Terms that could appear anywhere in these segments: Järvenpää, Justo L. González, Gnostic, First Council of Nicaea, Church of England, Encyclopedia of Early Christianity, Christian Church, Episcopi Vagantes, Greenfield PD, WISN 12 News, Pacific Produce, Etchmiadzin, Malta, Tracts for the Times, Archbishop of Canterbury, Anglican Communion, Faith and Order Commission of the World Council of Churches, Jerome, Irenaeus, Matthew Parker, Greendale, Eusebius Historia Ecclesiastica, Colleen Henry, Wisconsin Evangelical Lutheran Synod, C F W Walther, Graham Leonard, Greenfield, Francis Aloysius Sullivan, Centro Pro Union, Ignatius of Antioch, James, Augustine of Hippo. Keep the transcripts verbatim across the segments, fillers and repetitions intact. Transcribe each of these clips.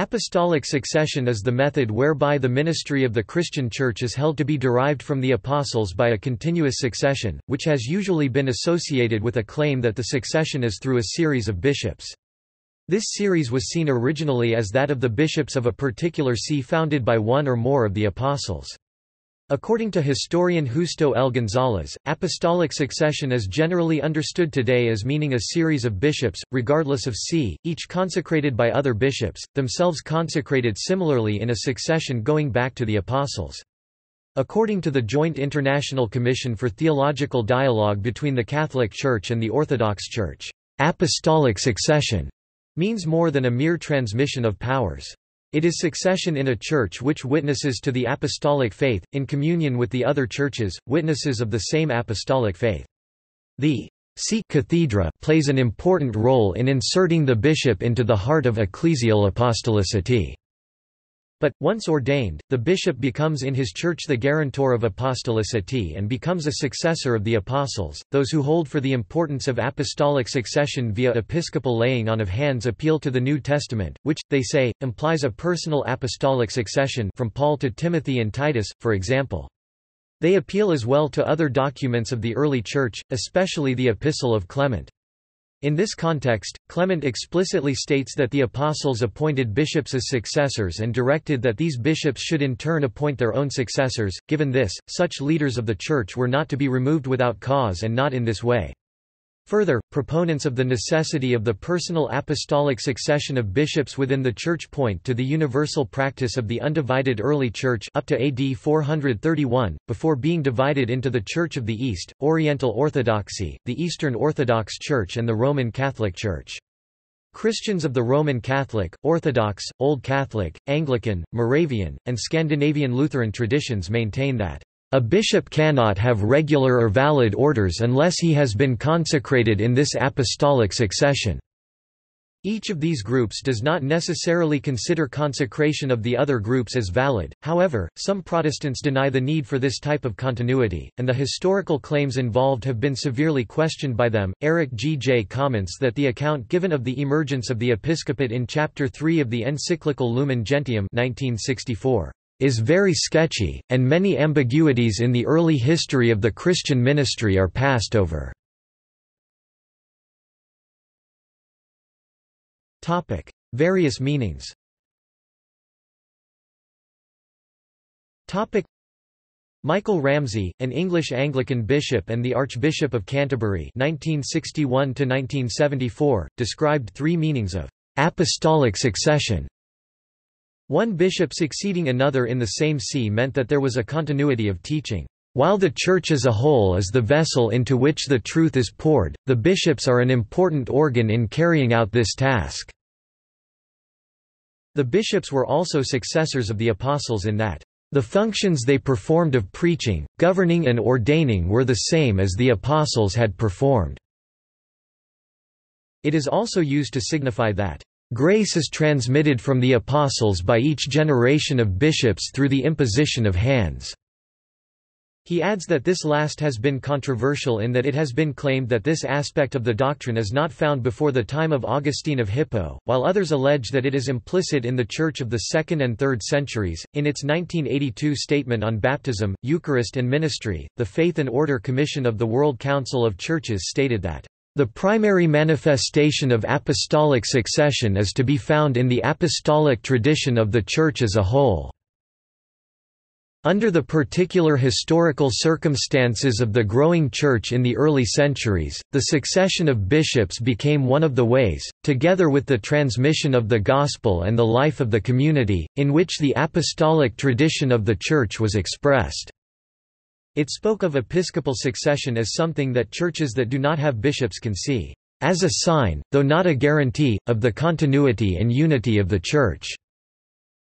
Apostolic succession is the method whereby the ministry of the Christian Church is held to be derived from the apostles by a continuous succession, which has usually been associated with a claim that the succession is through a series of bishops. This series was seen originally as that of the bishops of a particular see founded by one or more of the apostles. According to historian Justo L. González, apostolic succession is generally understood today as meaning a series of bishops, regardless of see, each consecrated by other bishops, themselves consecrated similarly in a succession going back to the apostles. According to the Joint International Commission for Theological Dialogue between the Catholic Church and the Orthodox Church, apostolic succession means more than a mere transmission of powers. It is succession in a church which witnesses to the apostolic faith, in communion with the other churches, witnesses of the same apostolic faith. The see cathedra plays an important role in inserting the bishop into the heart of ecclesial apostolicity. But, once ordained, the bishop becomes in his church the guarantor of apostolicity and becomes a successor of the apostles. Those who hold for the importance of apostolic succession via episcopal laying on of hands appeal to the New Testament, which, they say, implies a personal apostolic succession from Paul to Timothy and Titus, for example. They appeal as well to other documents of the early church, especially the Epistle of Clement. In this context, Clement explicitly states that the apostles appointed bishops as successors and directed that these bishops should in turn appoint their own successors. Given this, such leaders of the Church were not to be removed without cause and not in this way. Further, proponents of the necessity of the personal apostolic succession of bishops within the Church point to the universal practice of the undivided early Church up to A D four thirty-one, before being divided into the Church of the East, Oriental Orthodoxy, the Eastern Orthodox Church and the Roman Catholic Church. Christians of the Roman Catholic, Orthodox, Old Catholic, Anglican, Moravian, and Scandinavian Lutheran traditions maintain that a bishop cannot have regular or valid orders unless he has been consecrated in this apostolic succession. Each of these groups does not necessarily consider consecration of the other groups as valid, however, some Protestants deny the need for this type of continuity, and the historical claims involved have been severely questioned by them. Eric G. J. comments that the account given of the emergence of the episcopate in Chapter three of the encyclical Lumen Gentium nineteen sixty-four is very sketchy, and many ambiguities in the early history of the Christian ministry are passed over. Topic: Various meanings. Topic: Michael Ramsey, an English Anglican bishop and the Archbishop of Canterbury nineteen sixty-one to nineteen seventy-four, described three meanings of apostolic succession. One bishop succeeding another in the same see meant that there was a continuity of teaching. While the Church as a whole is the vessel into which the truth is poured, the bishops are an important organ in carrying out this task. The bishops were also successors of the apostles in that, the functions they performed of preaching, governing and ordaining were the same as the apostles had performed. It is also used to signify that grace is transmitted from the apostles by each generation of bishops through the imposition of hands. He adds that this last has been controversial in that it has been claimed that this aspect of the doctrine is not found before the time of Augustine of Hippo, while others allege that it is implicit in the Church of the second and third centuries. In its nineteen eighty-two statement on baptism, Eucharist and ministry, the Faith and Order Commission of the World Council of Churches stated that the primary manifestation of apostolic succession is to be found in the apostolic tradition of the Church as a whole. Under the particular historical circumstances of the growing Church in the early centuries, the succession of bishops became one of the ways, together with the transmission of the Gospel and the life of the community, in which the apostolic tradition of the Church was expressed. It spoke of episcopal succession as something that churches that do not have bishops can see, as a sign, though not a guarantee, of the continuity and unity of the Church,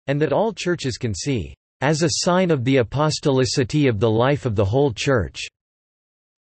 and that all churches can see, as a sign of the apostolicity of the life of the whole Church.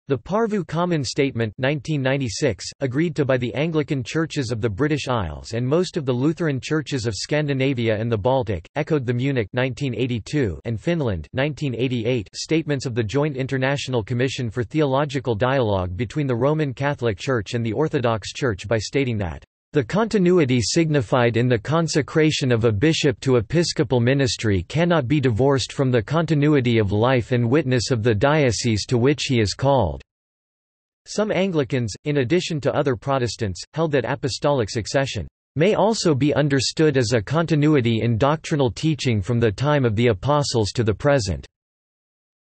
The Porvoo Common Statement nineteen ninety-six, agreed to by the Anglican churches of the British Isles and most of the Lutheran churches of Scandinavia and the Baltic, echoed the Munich nineteen eighty-two and Finland nineteen eighty-eight statements of the Joint International Commission for Theological Dialogue between the Roman Catholic Church and the Orthodox Church by stating that The continuity signified in the consecration of a bishop to episcopal ministry cannot be divorced from the continuity of life and witness of the diocese to which he is called. Some Anglicans, in addition to other Protestants, held that apostolic succession may also be understood as a continuity in doctrinal teaching from the time of the Apostles to the present.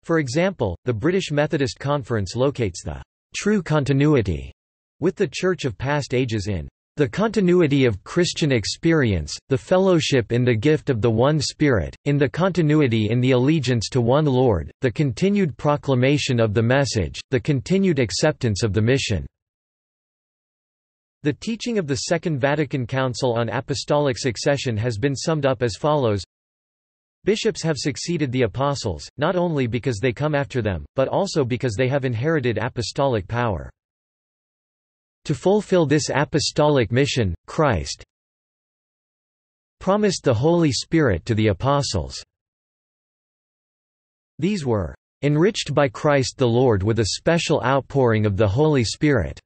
For example, the British Methodist Conference locates the true continuity with the Church of past ages in the continuity of Christian experience, the fellowship in the gift of the one Spirit, in the continuity in the allegiance to one Lord, the continued proclamation of the message, the continued acceptance of the mission. The teaching of the Second Vatican Council on apostolic succession has been summed up as follows: Bishops have succeeded the apostles, not only because they come after them, but also because they have inherited apostolic power. To fulfill this apostolic mission, Christ promised the Holy Spirit to the apostles. These were enriched by Christ the Lord with a special outpouring of the Holy Spirit.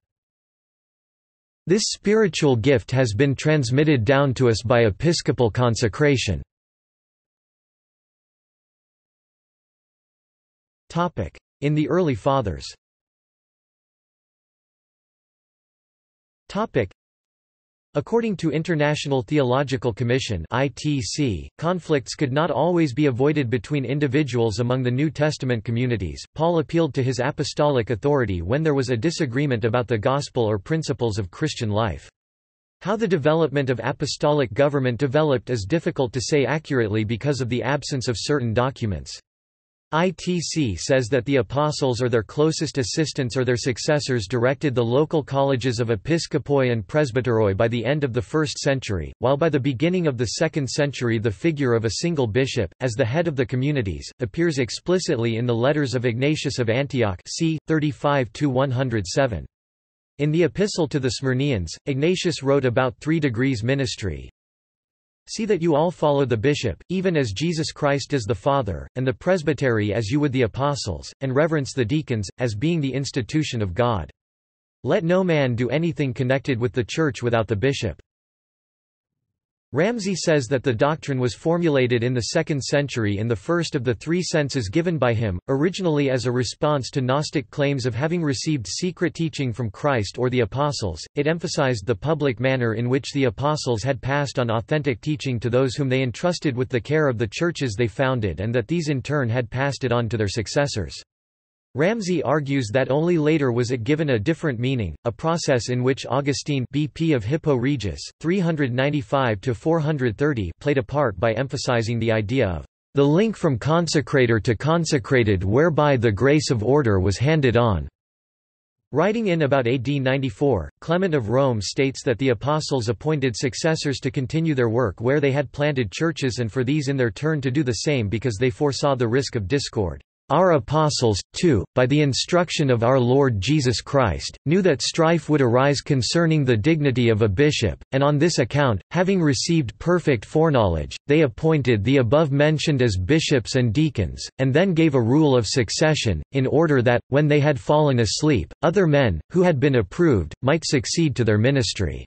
This spiritual gift has been transmitted down to us by episcopal consecration. Topic: In the early fathers. Topic: According to International Theological Commission (I T C), conflicts could not always be avoided between individuals among the New Testament communities. Paul appealed to his apostolic authority when there was a disagreement about the gospel or principles of Christian life. How the development of apostolic government developed is difficult to say accurately because of the absence of certain documents. I T C says that the apostles or their closest assistants or their successors directed the local colleges of episcopoi and presbyteroi by the end of the first century, while by the beginning of the second century the figure of a single bishop, as the head of the communities, appears explicitly in the letters of Ignatius of Antioch c. thirty-five to one hundred seven. In the Epistle to the Smyrnians, Ignatius wrote about three degrees ministry. See that you all follow the bishop, even as Jesus Christ is the Father, and the presbytery as you would the apostles, and reverence the deacons, as being the institution of God. Let no man do anything connected with the church without the bishop. Ramsey says that the doctrine was formulated in the second century in the first of the three senses given by him, originally as a response to Gnostic claims of having received secret teaching from Christ or the apostles. It emphasized the public manner in which the apostles had passed on authentic teaching to those whom they entrusted with the care of the churches they founded, and that these in turn had passed it on to their successors. Ramsey argues that only later was it given a different meaning, a process in which Augustine B P of Hippo Regis, three ninety-five to four thirty played a part by emphasizing the idea of the link from consecrator to consecrated whereby the grace of order was handed on. Writing in about A D ninety-four, Clement of Rome states that the apostles appointed successors to continue their work where they had planted churches, and for these in their turn to do the same because they foresaw the risk of discord. Our apostles, too, by the instruction of our Lord Jesus Christ, knew that strife would arise concerning the dignity of a bishop, and on this account, having received perfect foreknowledge, they appointed the above-mentioned as bishops and deacons, and then gave a rule of succession, in order that, when they had fallen asleep, other men, who had been approved, might succeed to their ministry.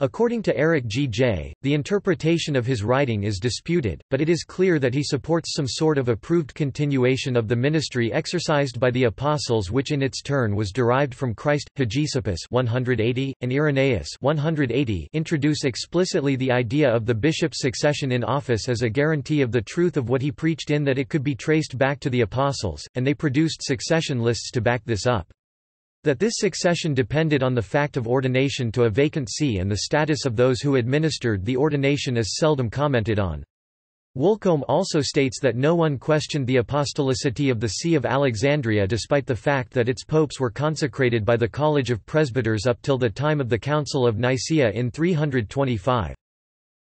According to Eric G. J., the interpretation of his writing is disputed, but it is clear that he supports some sort of approved continuation of the ministry exercised by the apostles, which in its turn was derived from Christ. Hegesippus one eighty and Irenaeus one eighty introduce explicitly the idea of the bishop's succession in office as a guarantee of the truth of what he preached, in that it could be traced back to the apostles, and they produced succession lists to back this up. That this succession depended on the fact of ordination to a vacant see and the status of those who administered the ordination is seldom commented on. Woolcombe also states that no one questioned the apostolicity of the See of Alexandria, despite the fact that its popes were consecrated by the College of Presbyters up till the time of the Council of Nicaea in three twenty-five.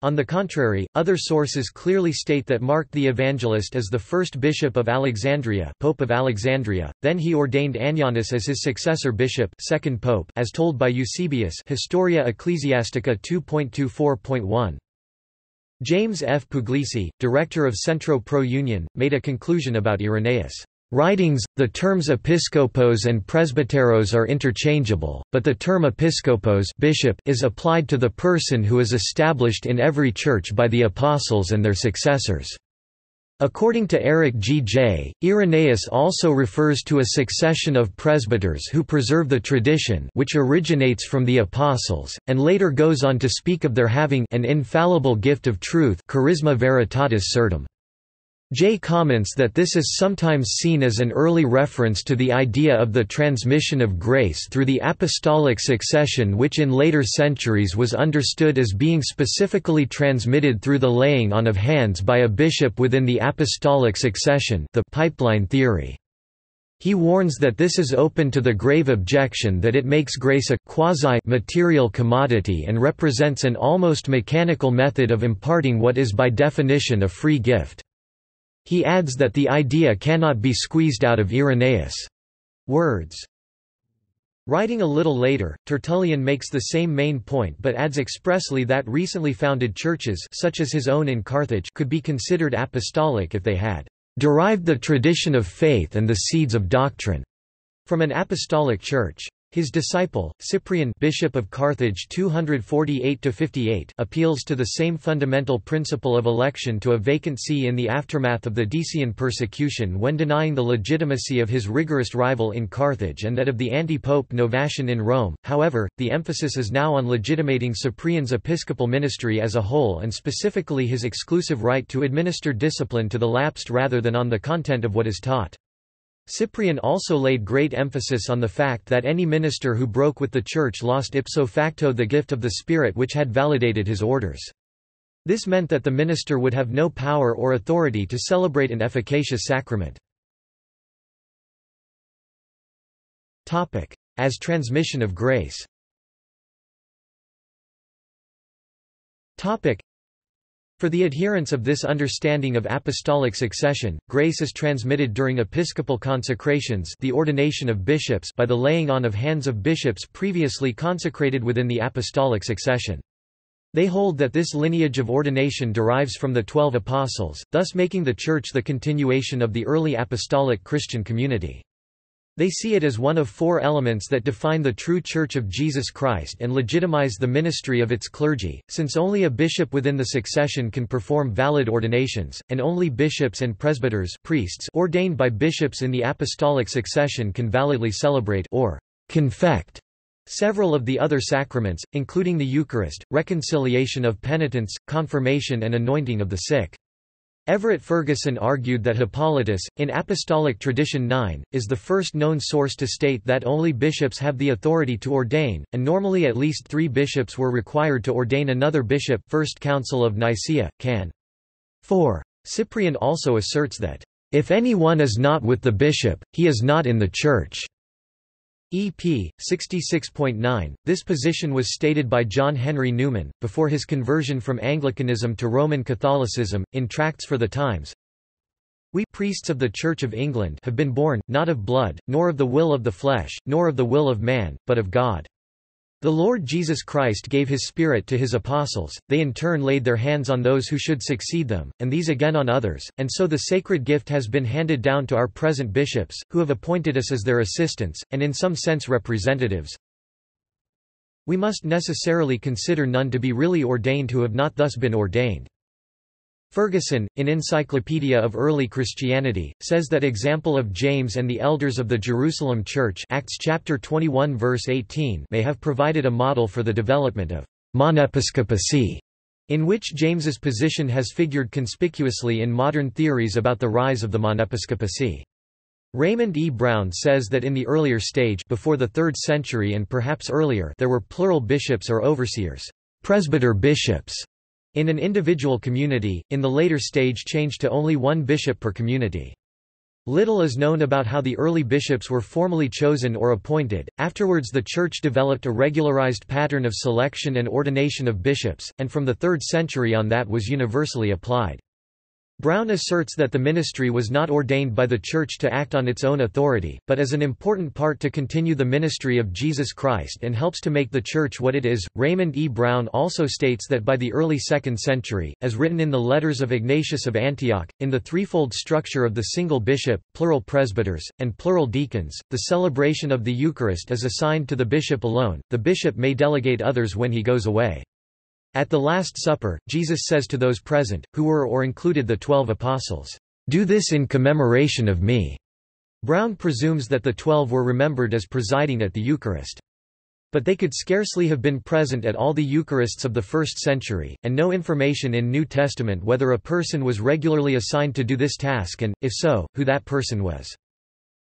On the contrary, other sources clearly state that Mark the Evangelist is the first bishop of Alexandria, Pope of Alexandria, then he ordained Anianus as his successor bishop, second pope, as told by Eusebius, Historia Ecclesiastica two twenty-four point one. James F. Puglisi, director of Centro Pro Union, made a conclusion about Irenaeus. Writings, the terms episcopos and presbyteros are interchangeable, but the term episcopos bishop is applied to the person who is established in every church by the apostles and their successors. According to Eric G. J., Irenaeus also refers to a succession of presbyters who preserve the tradition which originates from the apostles, and later goes on to speak of their having an infallible gift of truth, charisma veritatis certum. J comments that this is sometimes seen as an early reference to the idea of the transmission of grace through the apostolic succession, which in later centuries was understood as being specifically transmitted through the laying on of hands by a bishop within the apostolic succession, the pipeline theory. He warns that this is open to the grave objection that it makes grace a quasi-material commodity and represents an almost mechanical method of imparting what is by definition a free gift. He adds that the idea cannot be squeezed out of Irenaeus' words. Writing a little later, Tertullian makes the same main point but adds expressly that recently founded churches such as his own in Carthage could be considered apostolic if they had derived the tradition of faith and the seeds of doctrine from an apostolic church. His disciple, Cyprian, Bishop of Carthage two forty-eight to fifty-eight, appeals to the same fundamental principle of election to a vacant see in the aftermath of the Decian persecution when denying the legitimacy of his rigorist rival in Carthage and that of the anti-pope Novatian in Rome. However, the emphasis is now on legitimating Cyprian's episcopal ministry as a whole and specifically his exclusive right to administer discipline to the lapsed rather than on the content of what is taught. Cyprian also laid great emphasis on the fact that any minister who broke with the Church lost ipso facto the gift of the Spirit which had validated his orders. This meant that the minister would have no power or authority to celebrate an efficacious sacrament. As transmission of grace. For the adherents of this understanding of apostolic succession, grace is transmitted during episcopal consecrations, the ordination of bishops, by the laying on of hands of bishops previously consecrated within the apostolic succession. They hold that this lineage of ordination derives from the twelve apostles, thus making the Church the continuation of the early apostolic Christian community. They see it as one of four elements that define the true Church of Jesus Christ and legitimize the ministry of its clergy, since only a bishop within the succession can perform valid ordinations, and only bishops and presbyters priests ordained by bishops in the apostolic succession can validly celebrate or confect several of the other sacraments, including the Eucharist, reconciliation of penitents, confirmation and anointing of the sick. Everett Ferguson argued that Hippolytus, in Apostolic Tradition nine, is the first known source to state that only bishops have the authority to ordain, and normally at least three bishops were required to ordain another bishop. First Council of Nicaea, Can four. Cyprian also asserts that, "...if anyone is not with the bishop, he is not in the Church." E P sixty-six point nine. This position was stated by John Henry Newman, before his conversion from Anglicanism to Roman Catholicism, in Tracts for the Times. We priests of the Church of England have been born, not of blood, nor of the will of the flesh, nor of the will of man, but of God. The Lord Jesus Christ gave his Spirit to his apostles, they in turn laid their hands on those who should succeed them, and these again on others, and so the sacred gift has been handed down to our present bishops, who have appointed us as their assistants, and in some sense representatives. We must necessarily consider none to be really ordained who have not thus been ordained. Ferguson, in Encyclopedia of Early Christianity, says that example of James and the elders of the Jerusalem Church Acts chapter twenty-one verse eighteen may have provided a model for the development of monepiscopacy, in which James's position has figured conspicuously in modern theories about the rise of the monepiscopacy. Raymond E. Brown says that in the earlier stage before the third century and perhaps earlier there were plural bishops or overseers, presbyter bishops, in an individual community, in the later stage changed to only one bishop per community. Little is known about how the early bishops were formally chosen or appointed. Afterwards, the Church developed a regularized pattern of selection and ordination of bishops, and from the third century on that was universally applied. Brown asserts that the ministry was not ordained by the Church to act on its own authority, but as an important part to continue the ministry of Jesus Christ and helps to make the Church what it is. Raymond E. Brown also states that by the early second century, as written in the letters of Ignatius of Antioch, in the threefold structure of the single bishop, plural presbyters, and plural deacons, the celebration of the Eucharist is assigned to the bishop alone. The bishop may delegate others when he goes away. At the Last Supper, Jesus says to those present, who were or included the twelve apostles, "Do this in commemoration of me." Brown presumes that the twelve were remembered as presiding at the Eucharist. But they could scarcely have been present at all the Eucharists of the first century, and no information in New Testament whether a person was regularly assigned to do this task and, if so, who that person was.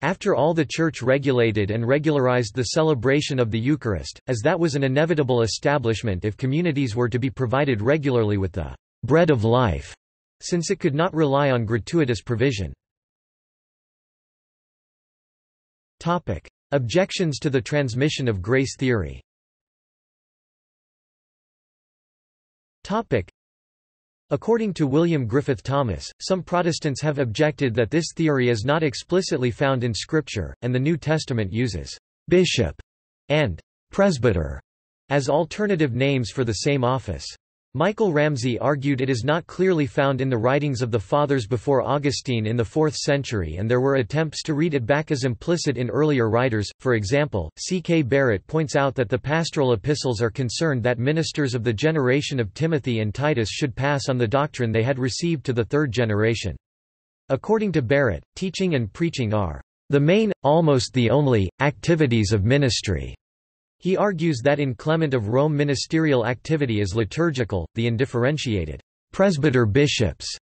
After all, the Church regulated and regularized the celebration of the Eucharist, as that was an inevitable establishment if communities were to be provided regularly with the bread of life, since it could not rely on gratuitous provision. Topic: Objections to the transmission of grace theory. Topic: According to William Griffith Thomas, some Protestants have objected that this theory is not explicitly found in Scripture, and the New Testament uses «bishop» and «presbyter» as alternative names for the same office. Michael Ramsey argued it is not clearly found in the writings of the Fathers before Augustine in the fourth century, and there were attempts to read it back as implicit in earlier writers. For example, C K Barrett points out that the pastoral epistles are concerned that ministers of the generation of Timothy and Titus should pass on the doctrine they had received to the third generation. According to Barrett, teaching and preaching are the main, almost the only, activities of ministry. He argues that in Clement of Rome ministerial activity is liturgical, the indifferentiated presbyter bishops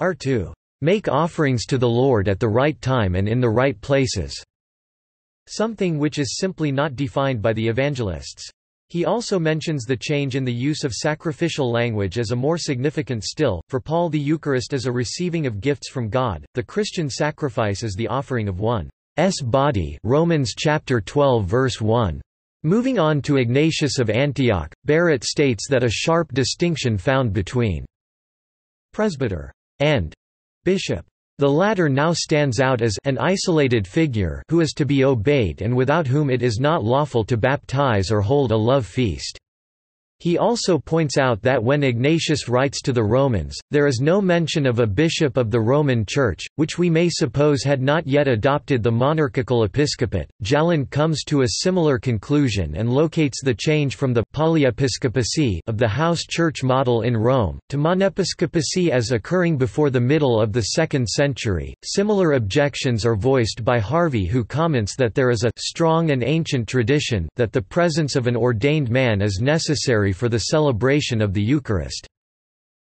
are to make offerings to the Lord at the right time and in the right places, something which is simply not defined by the evangelists. He also mentions the change in the use of sacrificial language as a more significant still. For Paul, the Eucharist is a receiving of gifts from God, the Christian sacrifice is the offering of one's body, Romans chapter twelve verse one. Moving on to Ignatius of Antioch, Barrett states that a sharp distinction found between presbyter and bishop. The latter now stands out as an isolated figure who is to be obeyed and without whom it is not lawful to baptize or hold a love feast. He also points out that when Ignatius writes to the Romans, there is no mention of a bishop of the Roman Church, which we may suppose had not yet adopted the monarchical episcopate. Jalan comes to a similar conclusion and locates the change from the polyepiscopacy of the house church model in Rome to monepiscopacy as occurring before the middle of the second century. Similar objections are voiced by Harvey, who comments that there is a strong and ancient tradition that the presence of an ordained man is necessary for the celebration of the Eucharist.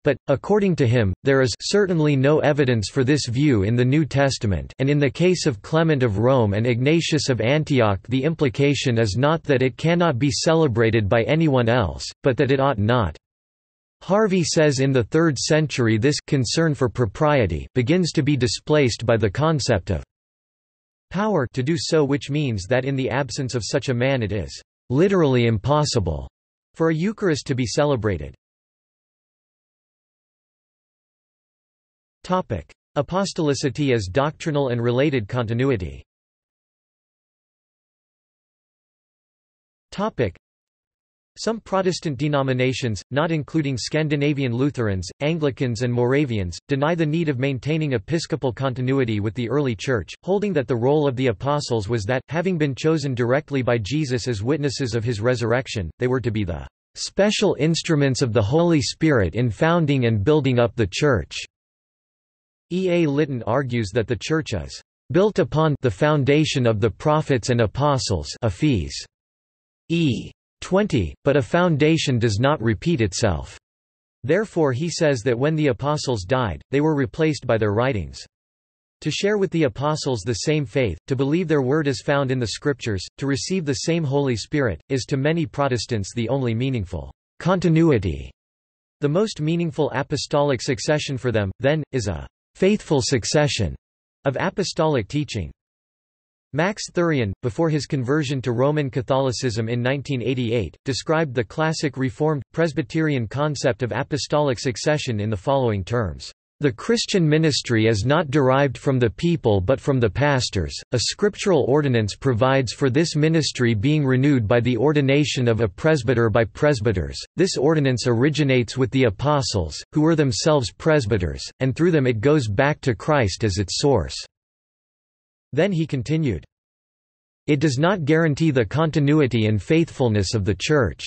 But, according to him, there is certainly no evidence for this view in the New Testament, and in the case of Clement of Rome and Ignatius of Antioch the implication is not that it cannot be celebrated by anyone else, but that it ought not. Harvey says in the third century this concern for propriety begins to be displaced by the concept of power to do so, which means that in the absence of such a man it is literally impossible for a Eucharist to be celebrated. Topic: Apostolicity as doctrinal and related continuity. Topic: Some Protestant denominations, not including Scandinavian Lutherans, Anglicans and Moravians, deny the need of maintaining episcopal continuity with the early Church, holding that the role of the apostles was that, having been chosen directly by Jesus as witnesses of his resurrection, they were to be the "special instruments of the Holy Spirit in founding and building up the Church." E. A. Lytton argues that the Church is "built upon the foundation of the prophets and apostles." Ephes. E. twenty, but a foundation does not repeat itself. Therefore he says that when the apostles died, they were replaced by their writings. To share with the apostles the same faith, to believe their word as found in the Scriptures, to receive the same Holy Spirit, is to many Protestants the only meaningful continuity. The most meaningful apostolic succession for them, then, is a faithful succession of apostolic teaching. Max Thurian, before his conversion to Roman Catholicism in nineteen eighty-eight, described the classic Reformed, Presbyterian concept of apostolic succession in the following terms. The Christian ministry is not derived from the people but from the pastors. A scriptural ordinance provides for this ministry being renewed by the ordination of a presbyter by presbyters. This ordinance originates with the apostles, who were themselves presbyters, and through them it goes back to Christ as its source. Then he continued, "It does not guarantee the continuity and faithfulness of the Church.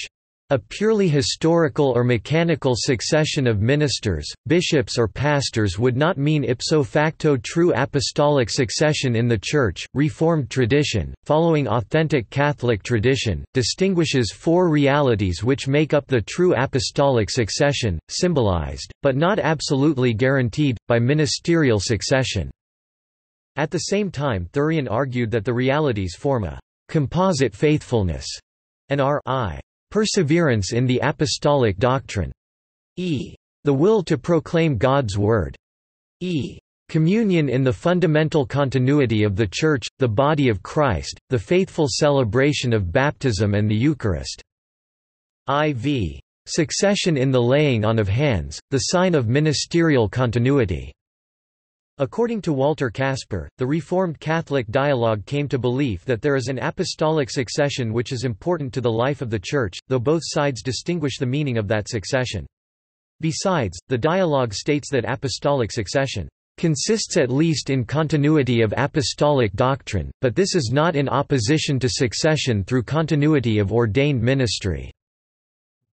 A purely historical or mechanical succession of ministers, bishops or pastors would not mean ipso facto true apostolic succession in the Church." Reformed tradition, following authentic Catholic tradition, distinguishes four realities which make up the true apostolic succession, symbolized, but not absolutely guaranteed, by ministerial succession. At the same time, Thurian argued that the realities form a composite faithfulness, and are I. perseverance in the apostolic doctrine, e. the will to proclaim God's word, e. communion in the fundamental continuity of the Church, the body of Christ, the faithful celebration of baptism and the Eucharist, four. Succession in the laying on of hands, the sign of ministerial continuity. According to Walter Kasper, the Reformed Catholic dialogue came to believe that there is an apostolic succession which is important to the life of the Church, though both sides distinguish the meaning of that succession. Besides, the dialogue states that apostolic succession consists at least in continuity of apostolic doctrine, but this is not in opposition to succession through continuity of ordained ministry.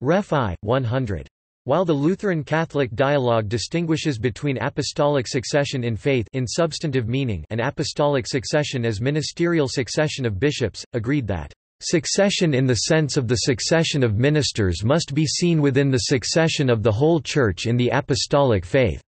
Ref. I. one hundred. While the Lutheran Catholic dialogue distinguishes between apostolic succession in faith in substantive meaning and apostolic succession as ministerial succession of bishops, agreed that succession in the sense of the succession of ministers must be seen within the succession of the whole Church in the apostolic faith.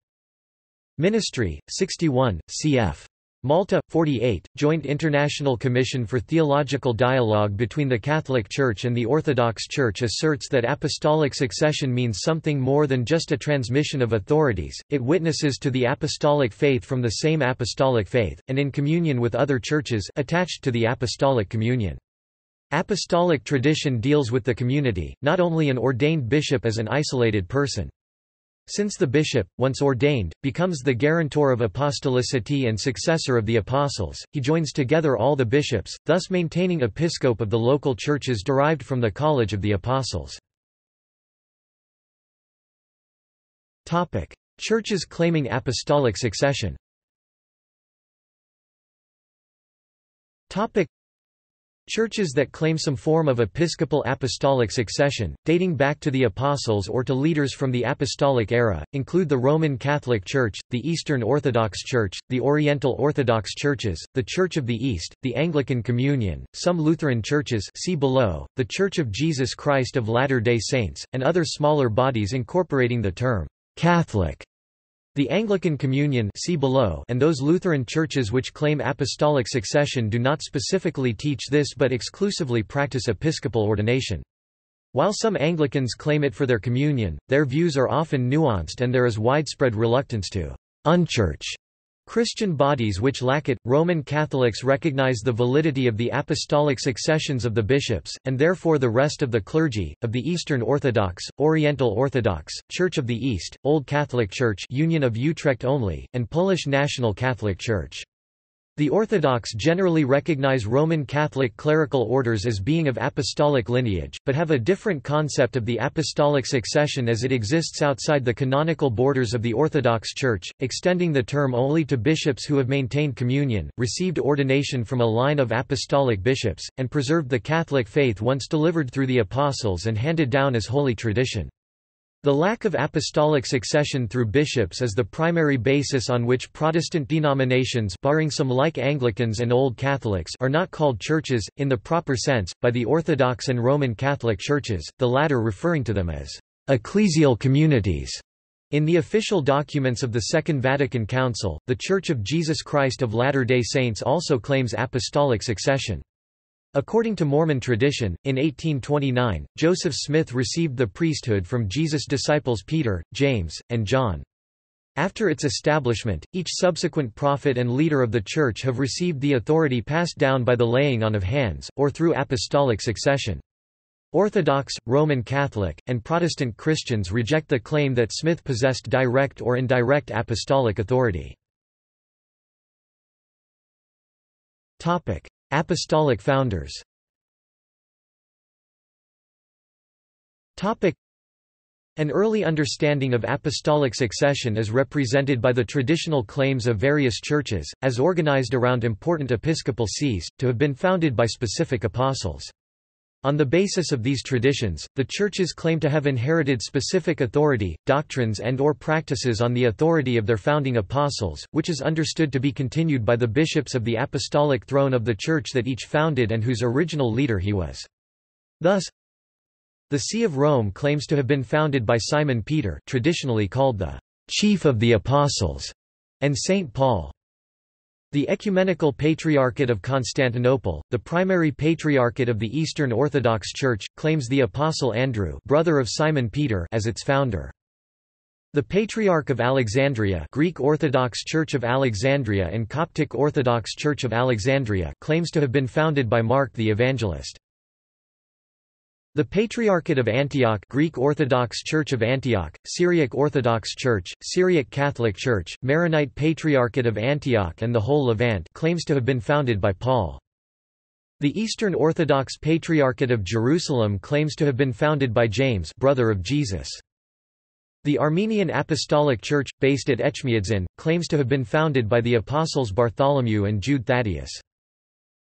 Ministry, sixty-one, cf. Malta, forty-eight, Joint International Commission for Theological Dialogue between the Catholic Church and the Orthodox Church asserts that apostolic succession means something more than just a transmission of authorities, it witnesses to the apostolic faith from the same apostolic faith, and in communion with other churches attached to the apostolic communion. Apostolic tradition deals with the community, not only an ordained bishop as an isolated person. Since the bishop, once ordained, becomes the guarantor of apostolicity and successor of the apostles, he joins together all the bishops, thus maintaining episcopacy of the local churches derived from the College of the Apostles. Topic: Churches claiming apostolic succession. Topic: Churches that claim some form of episcopal apostolic succession, dating back to the apostles or to leaders from the apostolic era, include the Roman Catholic Church, the Eastern Orthodox Church, the Oriental Orthodox Churches, the Church of the East, the Anglican Communion, some Lutheran churches see below, the Church of Jesus Christ of Latter-day Saints, and other smaller bodies incorporating the term Catholic. The Anglican Communion see below, and those Lutheran churches which claim apostolic succession do not specifically teach this but exclusively practice episcopal ordination. While some Anglicans claim it for their communion, their views are often nuanced and there is widespread reluctance to unchurch Christian bodies which lack it. Roman Catholics recognize the validity of the apostolic successions of the bishops, and therefore the rest of the clergy, of the Eastern Orthodox, Oriental Orthodox, Church of the East, Old Catholic Church Union of Utrecht only, and Polish National Catholic Church. The Orthodox generally recognize Roman Catholic clerical orders as being of apostolic lineage, but have a different concept of the apostolic succession as it exists outside the canonical borders of the Orthodox Church, extending the term only to bishops who have maintained communion, received ordination from a line of apostolic bishops, and preserved the Catholic faith once delivered through the apostles and handed down as holy tradition. The lack of apostolic succession through bishops is the primary basis on which Protestant denominations, barring some like Anglicans and Old Catholics, are not called churches, in the proper sense, by the Orthodox and Roman Catholic churches, the latter referring to them as ecclesial communities. In the official documents of the Second Vatican Council, the Church of Jesus Christ of Latter-day Saints also claims apostolic succession. According to Mormon tradition, in eighteen twenty-nine, Joseph Smith received the priesthood from Jesus' disciples Peter, James, and John. After its establishment, each subsequent prophet and leader of the Church have received the authority passed down by the laying on of hands, or through apostolic succession. Orthodox, Roman Catholic, and Protestant Christians reject the claim that Smith possessed direct or indirect apostolic authority. Topic: Apostolic founders. Topic: An early understanding of apostolic succession is represented by the traditional claims of various churches, as organized around important episcopal sees, to have been founded by specific apostles. On the basis of these traditions, the churches claim to have inherited specific authority, doctrines and/or practices on the authority of their founding apostles, which is understood to be continued by the bishops of the apostolic throne of the church that each founded and whose original leader he was. Thus, the See of Rome claims to have been founded by Simon Peter, traditionally called the Chief of the Apostles, and Saint Paul. The Ecumenical Patriarchate of Constantinople, the primary patriarchate of the Eastern Orthodox Church, claims the Apostle Andrew, brother of Simon Peter, as its founder. The Patriarch of Alexandria, Greek Orthodox Church of Alexandria and Coptic Orthodox Church of Alexandria, claims to have been founded by Mark the Evangelist. The Patriarchate of Antioch, Greek Orthodox Church of Antioch, Syriac Orthodox Church, Syriac Catholic Church, Maronite Patriarchate of Antioch and the whole Levant claims to have been founded by Paul. The Eastern Orthodox Patriarchate of Jerusalem claims to have been founded by James, brother of Jesus. The Armenian Apostolic Church, based at Etchmiadzin, claims to have been founded by the apostles Bartholomew and Jude Thaddeus.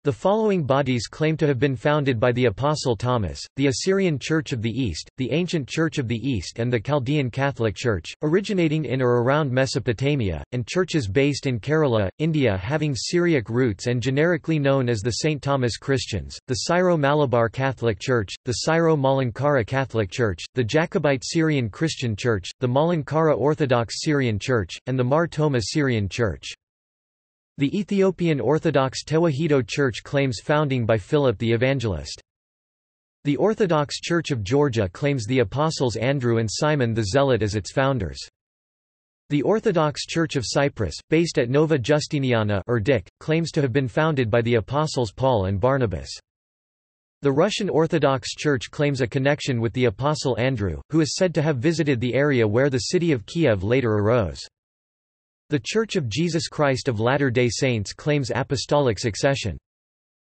The following bodies claim to have been founded by the Apostle Thomas: the Assyrian Church of the East, the Ancient Church of the East and the Chaldean Catholic Church, originating in or around Mesopotamia, and churches based in Kerala, India having Syriac roots and generically known as the Saint Thomas Christians, the Syro-Malabar Catholic Church, the Syro-Malankara Catholic Church, the Jacobite Syrian Christian Church, the Malankara Orthodox Syrian Church, and the Mar Thoma Syrian Church. The Ethiopian Orthodox Tewahedo Church claims founding by Philip the Evangelist. The Orthodox Church of Georgia claims the apostles Andrew and Simon the Zealot as its founders. The Orthodox Church of Cyprus, based at Nova Justiniana, Erdük, claims to have been founded by the apostles Paul and Barnabas. The Russian Orthodox Church claims a connection with the apostle Andrew, who is said to have visited the area where the city of Kiev later arose. The Church of Jesus Christ of Latter-day Saints claims apostolic succession.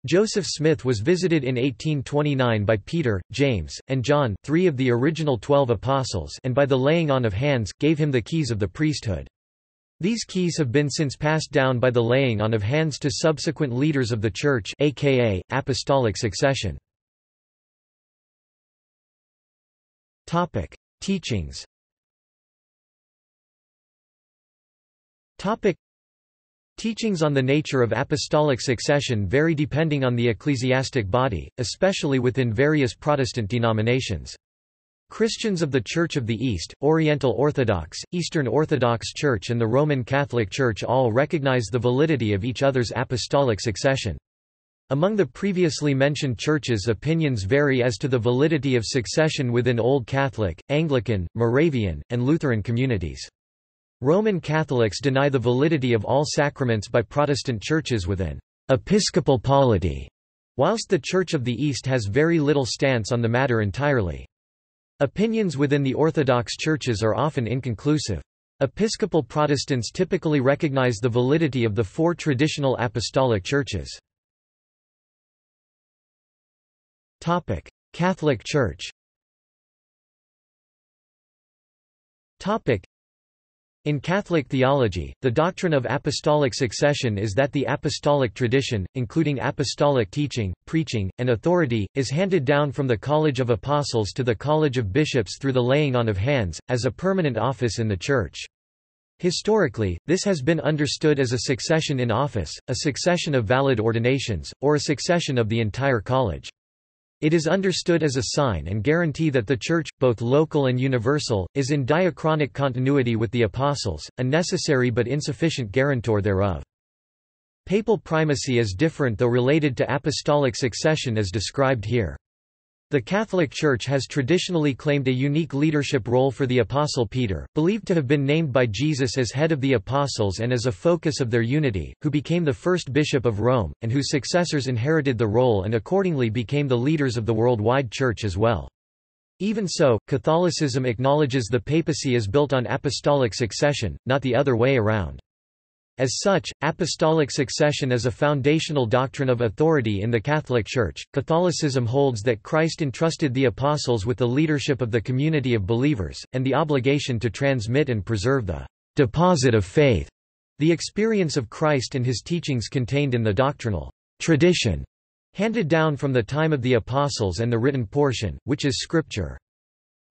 Joseph Smith was visited in eighteen twenty-nine by Peter, James, and John, three of the original twelve apostles, and by the laying on of hands, gave him the keys of the priesthood. These keys have been since passed down by the laying on of hands to subsequent leaders of the Church, aka apostolic succession. Topic: Teachings. Topic. Teachings on the nature of apostolic succession vary depending on the ecclesiastic body, especially within various Protestant denominations. Christians of the Church of the East, Oriental Orthodox, Eastern Orthodox Church and the Roman Catholic Church all recognize the validity of each other's apostolic succession. Among the previously mentioned churches, opinions vary as to the validity of succession within Old Catholic, Anglican, Moravian, and Lutheran communities. Roman Catholics deny the validity of all sacraments by Protestant churches with an episcopal polity, whilst the Church of the East has very little stance on the matter entirely. Opinions within the Orthodox churches are often inconclusive. Episcopal Protestants typically recognize the validity of the four traditional apostolic churches. Topic: Catholic Church. Topic: In Catholic theology, the doctrine of apostolic succession is that the apostolic tradition, including apostolic teaching, preaching, and authority, is handed down from the College of Apostles to the College of Bishops through the laying on of hands, as a permanent office in the Church. Historically, this has been understood as a succession in office, a succession of valid ordinations, or a succession of the entire college. It is understood as a sign and guarantee that the Church, both local and universal, is in diachronic continuity with the Apostles, a necessary but insufficient guarantor thereof. Papal primacy is different though related to apostolic succession as described here. The Catholic Church has traditionally claimed a unique leadership role for the Apostle Peter, believed to have been named by Jesus as head of the Apostles and as a focus of their unity, who became the first bishop of Rome, and whose successors inherited the role and accordingly became the leaders of the worldwide Church as well. Even so, Catholicism acknowledges the papacy is built on apostolic succession, not the other way around. As such, apostolic succession is a foundational doctrine of authority in the Catholic Church. Catholicism holds that Christ entrusted the apostles with the leadership of the community of believers, and the obligation to transmit and preserve the deposit of faith, the experience of Christ and his teachings contained in the doctrinal tradition, handed down from the time of the apostles and the written portion, which is Scripture.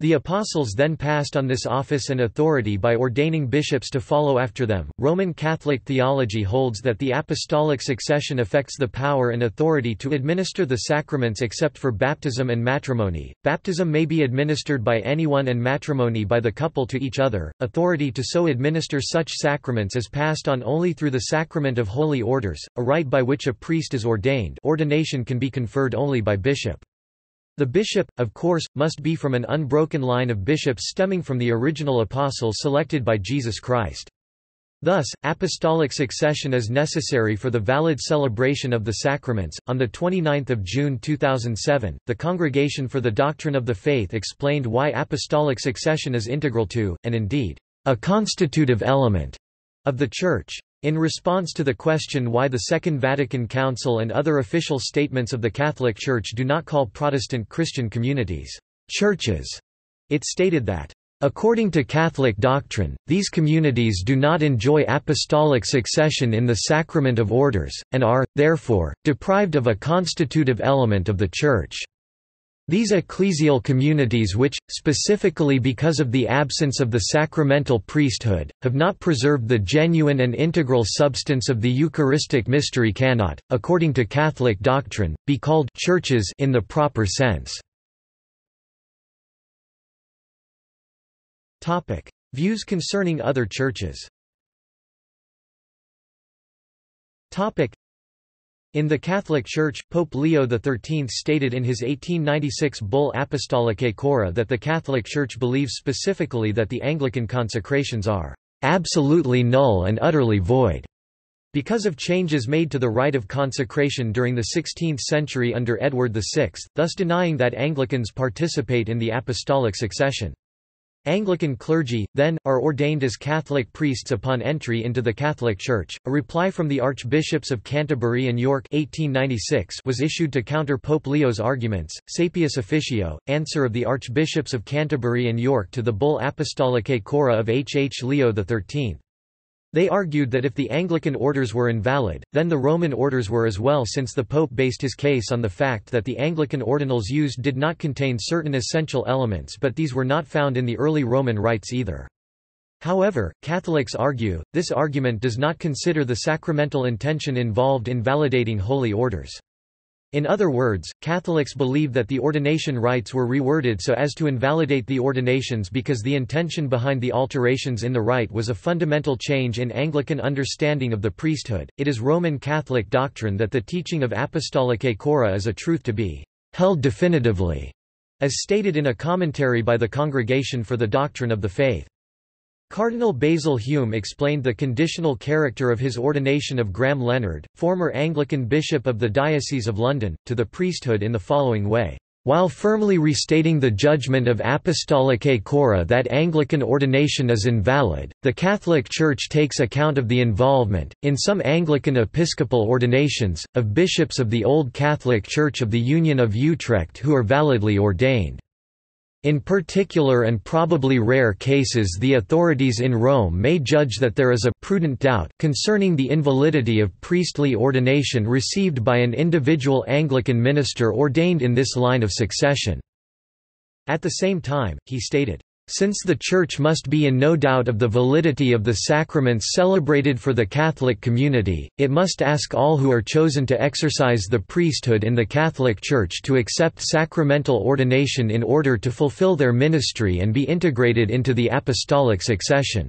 The apostles then passed on this office and authority by ordaining bishops to follow after them. Roman Catholic theology holds that the apostolic succession affects the power and authority to administer the sacraments except for baptism and matrimony. Baptism may be administered by anyone and matrimony by the couple to each other. Authority to so administer such sacraments is passed on only through the sacrament of holy orders, a rite by which a priest is ordained. Ordination can be conferred only by bishop. The bishop, of course, must be from an unbroken line of bishops stemming from the original apostles selected by Jesus Christ. Thus, apostolic succession is necessary for the valid celebration of the sacraments. On the twenty-ninth of June two thousand seven, the Congregation for the Doctrine of the Faith explained why apostolic succession is integral to, and indeed, a constitutive element of the Church. In response to the question why the Second Vatican Council and other official statements of the Catholic Church do not call Protestant Christian communities churches, it stated that, "According to Catholic doctrine, these communities do not enjoy apostolic succession in the sacrament of orders, and are, therefore, deprived of a constitutive element of the Church. These ecclesial communities which, specifically because of the absence of the sacramental priesthood, have not preserved the genuine and integral substance of the Eucharistic mystery cannot, according to Catholic doctrine, be called churches in the proper sense." Topic: Views concerning other churches. Topic: In the Catholic Church, Pope Leo the thirteenth stated in his eighteen ninety-six Bull Apostolicae Cora that the Catholic Church believes specifically that the Anglican consecrations are "absolutely null and utterly void" because of changes made to the rite of consecration during the sixteenth century under Edward the sixth, thus denying that Anglicans participate in the apostolic succession. Anglican clergy, then, are ordained as Catholic priests upon entry into the Catholic Church. A reply from the Archbishops of Canterbury and York eighteen ninety-six was issued to counter Pope Leo's arguments. Sapius Officio, answer of the Archbishops of Canterbury and York to the Bull Apostolicae Cora of H H Leo the thirteenth. They argued that if the Anglican orders were invalid, then the Roman orders were as well, since the Pope based his case on the fact that the Anglican ordinals used did not contain certain essential elements, but these were not found in the early Roman rites either. However, Catholics argue, this argument does not consider the sacramental intention involved in validating holy orders. In other words, Catholics believe that the ordination rites were reworded so as to invalidate the ordinations because the intention behind the alterations in the rite was a fundamental change in Anglican understanding of the priesthood. It is Roman Catholic doctrine that the teaching of Apostolicae Cora is a truth to be held definitively, as stated in a commentary by the Congregation for the Doctrine of the Faith. Cardinal Basil Hume explained the conditional character of his ordination of Graham Leonard, former Anglican bishop of the Diocese of London, to the priesthood in the following way: "While firmly restating the judgment of Apostolicae Cora that Anglican ordination is invalid, the Catholic Church takes account of the involvement, in some Anglican episcopal ordinations, of bishops of the Old Catholic Church of the Union of Utrecht who are validly ordained. In particular and probably rare cases the authorities in Rome may judge that there is a prudent doubt concerning the invalidity of priestly ordination received by an individual Anglican minister ordained in this line of succession." At the same time, he stated, "Since the Church must be in no doubt of the validity of the sacraments celebrated for the Catholic community, it must ask all who are chosen to exercise the priesthood in the Catholic Church to accept sacramental ordination in order to fulfill their ministry and be integrated into the apostolic succession."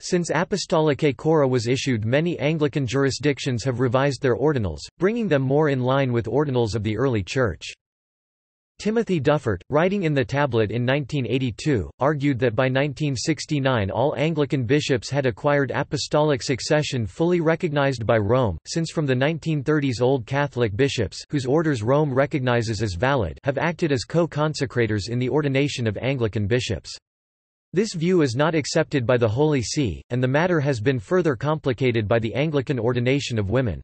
Since Apostolicae Cora was issued, many Anglican jurisdictions have revised their ordinals, bringing them more in line with ordinals of the early Church. Timothy Duffert, writing in The Tablet in nineteen eighty-two, argued that by nineteen sixty-nine all Anglican bishops had acquired apostolic succession fully recognized by Rome, since from the nineteen thirties Old Catholic bishops whose orders Rome recognizes as valid have acted as co-consecrators in the ordination of Anglican bishops. This view is not accepted by the Holy See, and the matter has been further complicated by the Anglican ordination of women.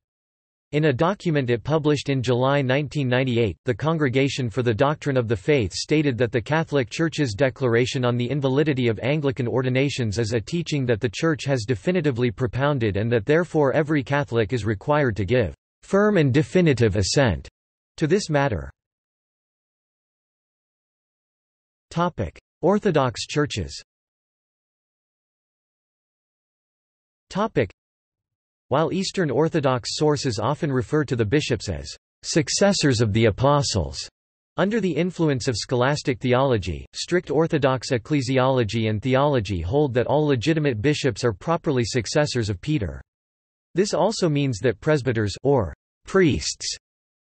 In a document it published in July nineteen ninety-eight, the Congregation for the Doctrine of the Faith stated that the Catholic Church's declaration on the invalidity of Anglican ordinations is a teaching that the Church has definitively propounded and that therefore every Catholic is required to give firm and definitive assent to this matter. Topic: Orthodox Churches. Topic: While Eastern Orthodox sources often refer to the bishops as successors of the apostles, under the influence of scholastic theology, strict Orthodox ecclesiology and theology hold that all legitimate bishops are properly successors of Peter. This also means that presbyters or priests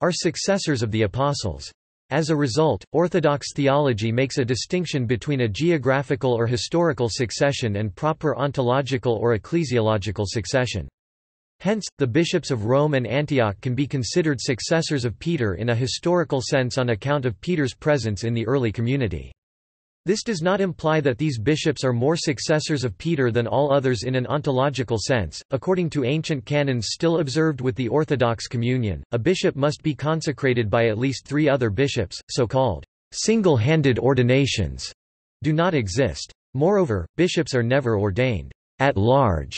are successors of the apostles. As a result, Orthodox theology makes a distinction between a geographical or historical succession and proper ontological or ecclesiological succession. Hence, the bishops of Rome and Antioch can be considered successors of Peter in a historical sense on account of Peter's presence in the early community. This does not imply that these bishops are more successors of Peter than all others in an ontological sense. According to ancient canons still observed with the Orthodox Communion, a bishop must be consecrated by at least three other bishops. So-called single-handed ordinations do not exist. Moreover, bishops are never ordained at large,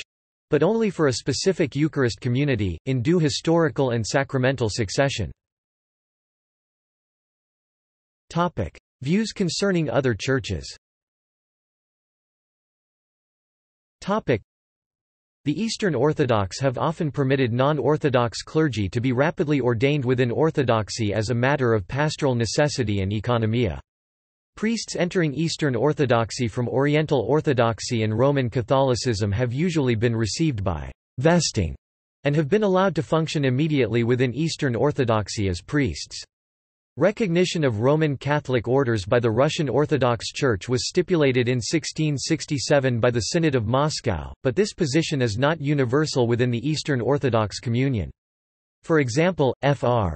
but only for a specific Eucharist community, in due historical and sacramental succession. Topic: Views concerning other churches. Topic: The Eastern Orthodox have often permitted non-Orthodox clergy to be rapidly ordained within Orthodoxy as a matter of pastoral necessity and economia. Priests entering Eastern Orthodoxy from Oriental Orthodoxy and Roman Catholicism have usually been received by vesting, and have been allowed to function immediately within Eastern Orthodoxy as priests. Recognition of Roman Catholic orders by the Russian Orthodox Church was stipulated in sixteen sixty-seven by the Synod of Moscow, but this position is not universal within the Eastern Orthodox Communion. For example, Fr.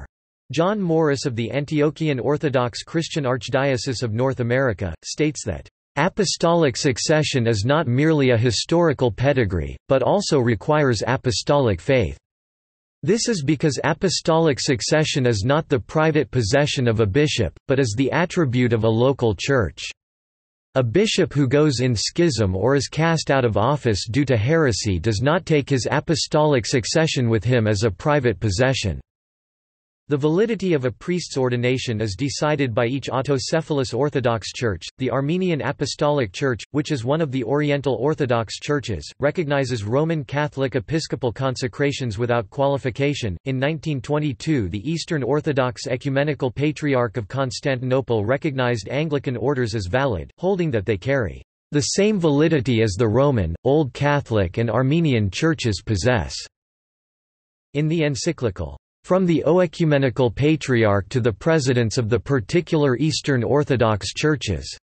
John Morris of the Antiochian Orthodox Christian Archdiocese of North America states that apostolic succession is not merely a historical pedigree, but also requires apostolic faith. This is because apostolic succession is not the private possession of a bishop, but is the attribute of a local church. A bishop who goes in schism or is cast out of office due to heresy does not take his apostolic succession with him as a private possession. The validity of a priest's ordination is decided by each autocephalous Orthodox Church. The Armenian Apostolic Church, which is one of the Oriental Orthodox Churches, recognizes Roman Catholic episcopal consecrations without qualification. In nineteen twenty-two, the Eastern Orthodox Ecumenical Patriarch of Constantinople recognized Anglican orders as valid, holding that they carry the same validity as the Roman, Old Catholic, and Armenian churches possess. In the encyclical From the Oecumenical Patriarch to the Presidents of the Particular Eastern Orthodox Churches,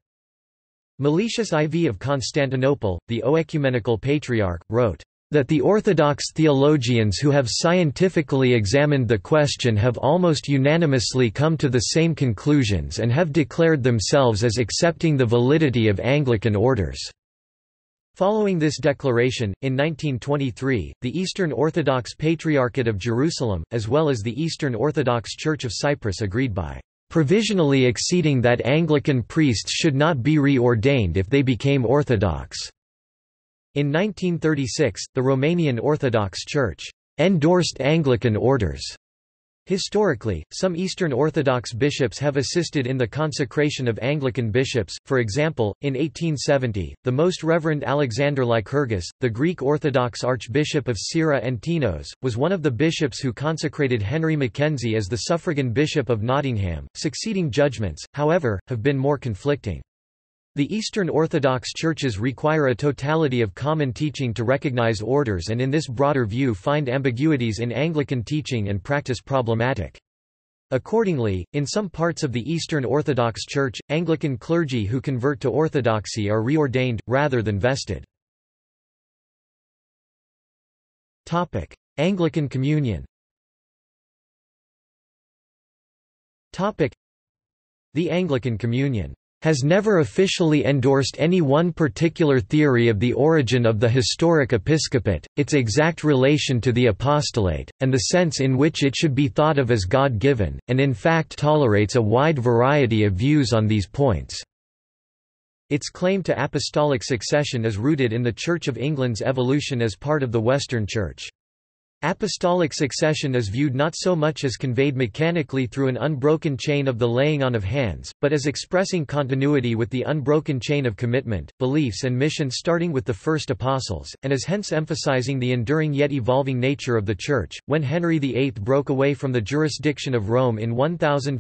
Meletius the Fourth of Constantinople, the Oecumenical Patriarch, wrote, "...that the Orthodox theologians who have scientifically examined the question have almost unanimously come to the same conclusions and have declared themselves as accepting the validity of Anglican orders." Following this declaration, in nineteen twenty-three, the Eastern Orthodox Patriarchate of Jerusalem, as well as the Eastern Orthodox Church of Cyprus agreed by provisionally acceding that Anglican priests should not be reordained if they became Orthodox. In nineteen thirty-six, the Romanian Orthodox Church endorsed Anglican orders. Historically, some Eastern Orthodox bishops have assisted in the consecration of Anglican bishops. For example, in eighteen seventy, the Most Reverend Alexander Lycurgus, the Greek Orthodox Archbishop of Syra and Tinos, was one of the bishops who consecrated Henry Mackenzie as the suffragan bishop of Nottingham. Succeeding judgments, however, have been more conflicting. The Eastern Orthodox Churches require a totality of common teaching to recognize orders, and in this broader view find ambiguities in Anglican teaching and practice problematic. Accordingly, in some parts of the Eastern Orthodox Church, Anglican clergy who convert to Orthodoxy are reordained, rather than vested. Anglican Communion. The Anglican Communion has never officially endorsed any one particular theory of the origin of the historic episcopate, its exact relation to the apostolate, and the sense in which it should be thought of as God-given, and in fact tolerates a wide variety of views on these points. Its claim to apostolic succession is rooted in the Church of England's evolution as part of the Western Church. Apostolic succession is viewed not so much as conveyed mechanically through an unbroken chain of the laying on of hands, but as expressing continuity with the unbroken chain of commitment, beliefs and mission starting with the first apostles, and is hence emphasizing the enduring yet evolving nature of the Church. When Henry the eighth broke away from the jurisdiction of Rome in fifteen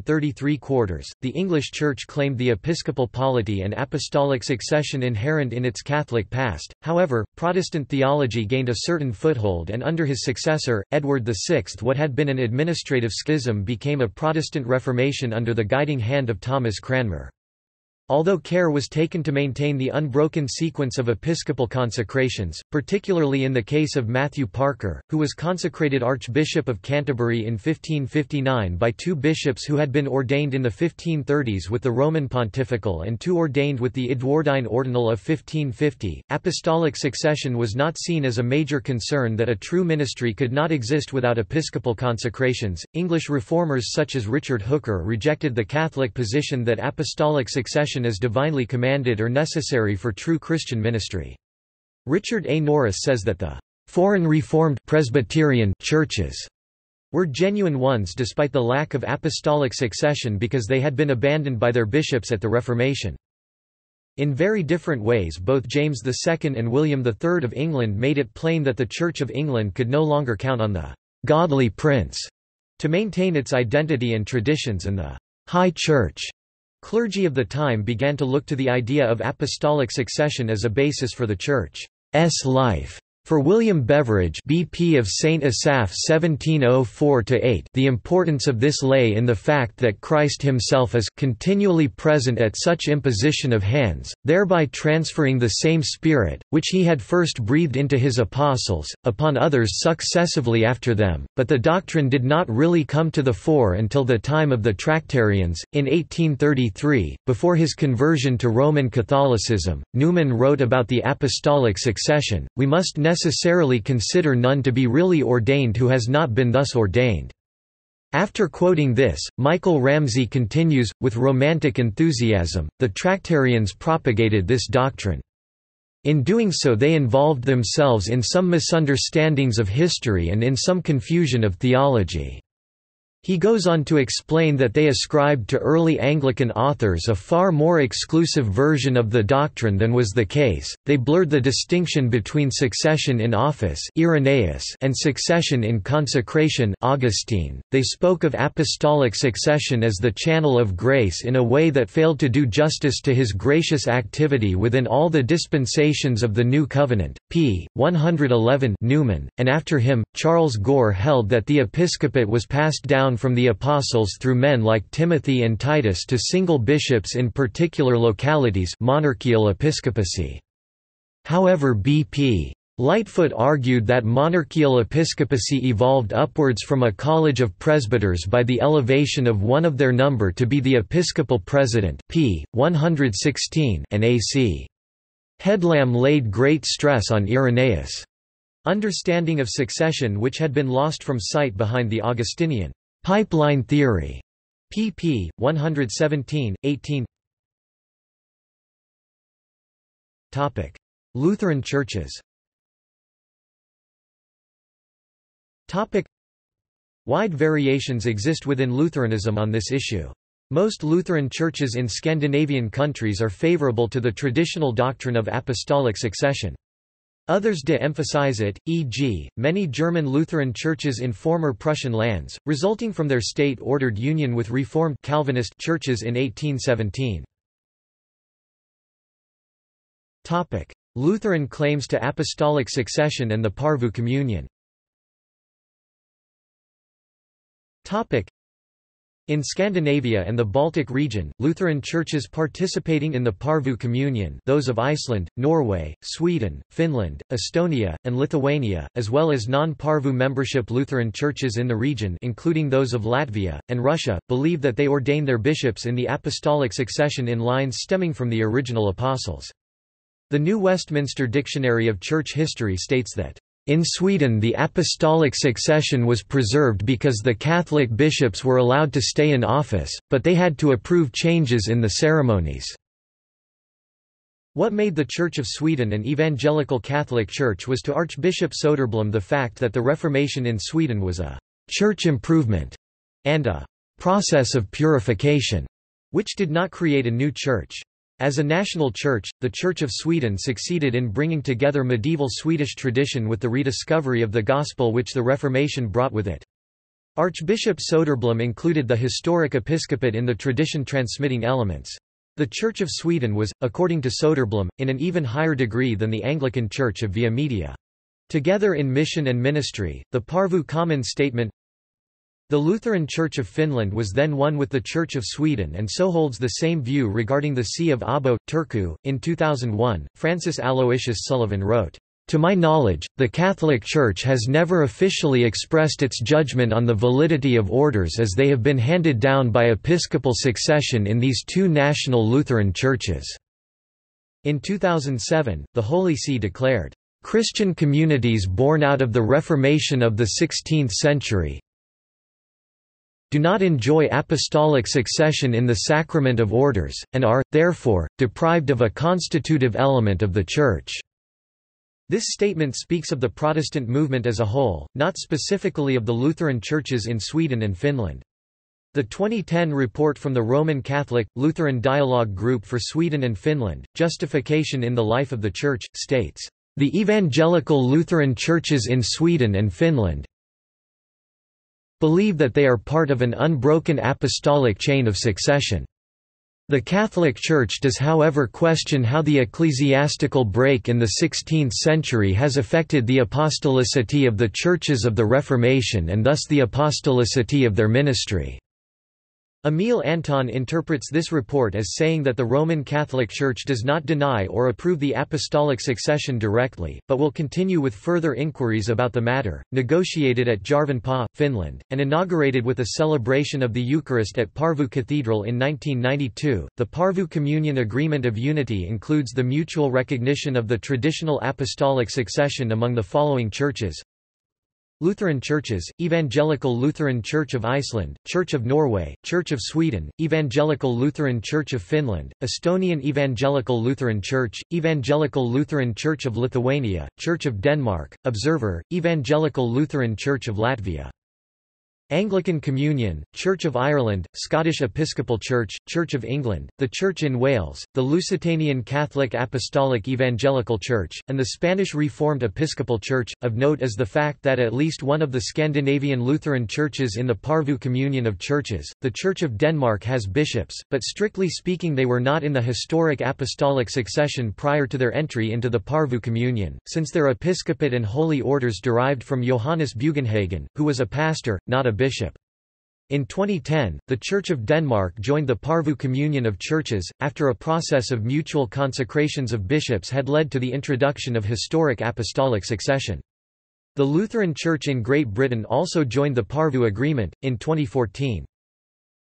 thirty-three quarters, the English Church claimed the episcopal polity and apostolic succession inherent in its Catholic past. However, Protestant theology gained a certain foothold, and under his successor, Edward the sixth, what had been an administrative schism became a Protestant Reformation under the guiding hand of Thomas Cranmer. Although care was taken to maintain the unbroken sequence of episcopal consecrations, particularly in the case of Matthew Parker, who was consecrated Archbishop of Canterbury in fifteen fifty-nine by two bishops who had been ordained in the fifteen thirties with the Roman Pontifical and two ordained with the Edwardine Ordinal of fifteen fifty, apostolic succession was not seen as a major concern that a true ministry could not exist without episcopal consecrations. English reformers such as Richard Hooker rejected the Catholic position that apostolic succession is divinely commanded or necessary for true Christian ministry. Richard A. Norris says that the foreign Reformed Presbyterian churches were genuine ones despite the lack of apostolic succession because they had been abandoned by their bishops at the Reformation. In very different ways, both James the second and William the third of England made it plain that the Church of England could no longer count on the godly prince to maintain its identity and traditions, and the high church clergy of the time began to look to the idea of apostolic succession as a basis for the Church's life. For William Beveridge, B P of Saint Asaph seventeen oh four to eight, the importance of this lay in the fact that Christ himself is continually present at such imposition of hands, thereby transferring the same Spirit, which he had first breathed into his apostles, upon others successively after them, but the doctrine did not really come to the fore until the time of the Tractarians. In eighteen thirty-three, before his conversion to Roman Catholicism, Newman wrote about the apostolic succession: we must necessarily consider none to be really ordained who has not been thus ordained. After quoting this, Michael Ramsey continues, with romantic enthusiasm, the Tractarians propagated this doctrine. In doing so they involved themselves in some misunderstandings of history and in some confusion of theology. He goes on to explain that they ascribed to early Anglican authors a far more exclusive version of the doctrine than was the case. They blurred the distinction between succession in office, Irenaeus, and succession in consecration, Augustine. They spoke of apostolic succession as the channel of grace in a way that failed to do justice to his gracious activity within all the dispensations of the New Covenant. page one eleven Newman, and after him, Charles Gore held that the episcopate was passed down from the apostles through men like Timothy and Titus to single bishops in particular localities, monarchial episcopacy. However, B P Lightfoot argued that monarchial episcopacy evolved upwards from a college of presbyters by the elevation of one of their number to be the episcopal president, page one sixteen, and A C Headlam laid great stress on Irenaeus' understanding of succession, which had been lost from sight behind the Augustinian pipeline theory, pages one seventeen, eighteen. Topic: Lutheran churches. Topic: Wide variations exist within Lutheranism on this issue. Most Lutheran churches in Scandinavian countries are favorable to the traditional doctrine of apostolic succession. Others de-emphasize it, for example, many German Lutheran churches in former Prussian lands, resulting from their state-ordered union with Reformed Calvinist churches in eighteen seventeen. Topic: Lutheran claims to apostolic succession and the Porvoo Communion. Topic: In Scandinavia and the Baltic region, Lutheran churches participating in the Porvoo Communion, those of Iceland, Norway, Sweden, Finland, Estonia, and Lithuania, as well as non-Porvoo membership Lutheran churches in the region including those of Latvia, and Russia, believe that they ordain their bishops in the apostolic succession in lines stemming from the original apostles. The New Westminster Dictionary of Church History states that in Sweden the apostolic succession was preserved because the Catholic bishops were allowed to stay in office, but they had to approve changes in the ceremonies. What made the Church of Sweden an evangelical Catholic church was to Archbishop Soderblom the fact that the Reformation in Sweden was a «church improvement» and a «process of purification», which did not create a new church. As a national church, the Church of Sweden succeeded in bringing together medieval Swedish tradition with the rediscovery of the Gospel which the Reformation brought with it. Archbishop Soderblom included the historic episcopate in the tradition transmitting elements. The Church of Sweden was, according to Soderblom, in an even higher degree than the Anglican Church of Via Media. Together in mission and ministry, the Porvoo Common Statement, the Lutheran Church of Finland was then one with the Church of Sweden and so holds the same view regarding the See of Abo, Turku. In two thousand one, Francis Aloysius Sullivan wrote, "To my knowledge, the Catholic Church has never officially expressed its judgment on the validity of orders as they have been handed down by episcopal succession in these two national Lutheran churches." In two thousand seven, the Holy See declared, "Christian communities born out of the Reformation of the sixteenth century do not enjoy apostolic succession in the sacrament of orders, and are, therefore, deprived of a constitutive element of the Church." This statement speaks of the Protestant movement as a whole, not specifically of the Lutheran churches in Sweden and Finland. The twenty ten report from the Roman Catholic, Lutheran Dialogue Group for Sweden and Finland, Justification in the Life of the Church, states, "The evangelical Lutheran churches in Sweden and Finland believe that they are part of an unbroken apostolic chain of succession. The Catholic Church does however question how the ecclesiastical break in the sixteenth century has affected the apostolicity of the churches of the Reformation and thus the apostolicity of their ministry." Emil Anton interprets this report as saying that the Roman Catholic Church does not deny or approve the apostolic succession directly, but will continue with further inquiries about the matter, negotiated at Järvenpää, Finland, and inaugurated with a celebration of the Eucharist at Porvoo Cathedral in nineteen ninety-two. The Porvoo Communion Agreement of Unity includes the mutual recognition of the traditional apostolic succession among the following churches: Lutheran churches, Evangelical Lutheran Church of Iceland, Church of Norway, Church of Sweden, Evangelical Lutheran Church of Finland, Estonian Evangelical Lutheran Church, Evangelical Lutheran Church of Lithuania, Church of Denmark, Observer, Evangelical Lutheran Church of Latvia. Anglican Communion, Church of Ireland, Scottish Episcopal Church, Church of England, the Church in Wales, the Lusitanian Catholic Apostolic Evangelical Church, and the Spanish Reformed Episcopal Church. Of note is the fact that at least one of the Scandinavian Lutheran churches in the Porvoo Communion of Churches, the Church of Denmark, has bishops, but strictly speaking they were not in the historic apostolic succession prior to their entry into the Porvoo Communion, since their episcopate and holy orders derived from Johannes Bugenhagen, who was a pastor, not a bishop. In twenty ten, the Church of Denmark joined the Porvoo Communion of Churches, after a process of mutual consecrations of bishops had led to the introduction of historic apostolic succession. The Lutheran Church in Great Britain also joined the Porvoo Agreement, in twenty fourteen.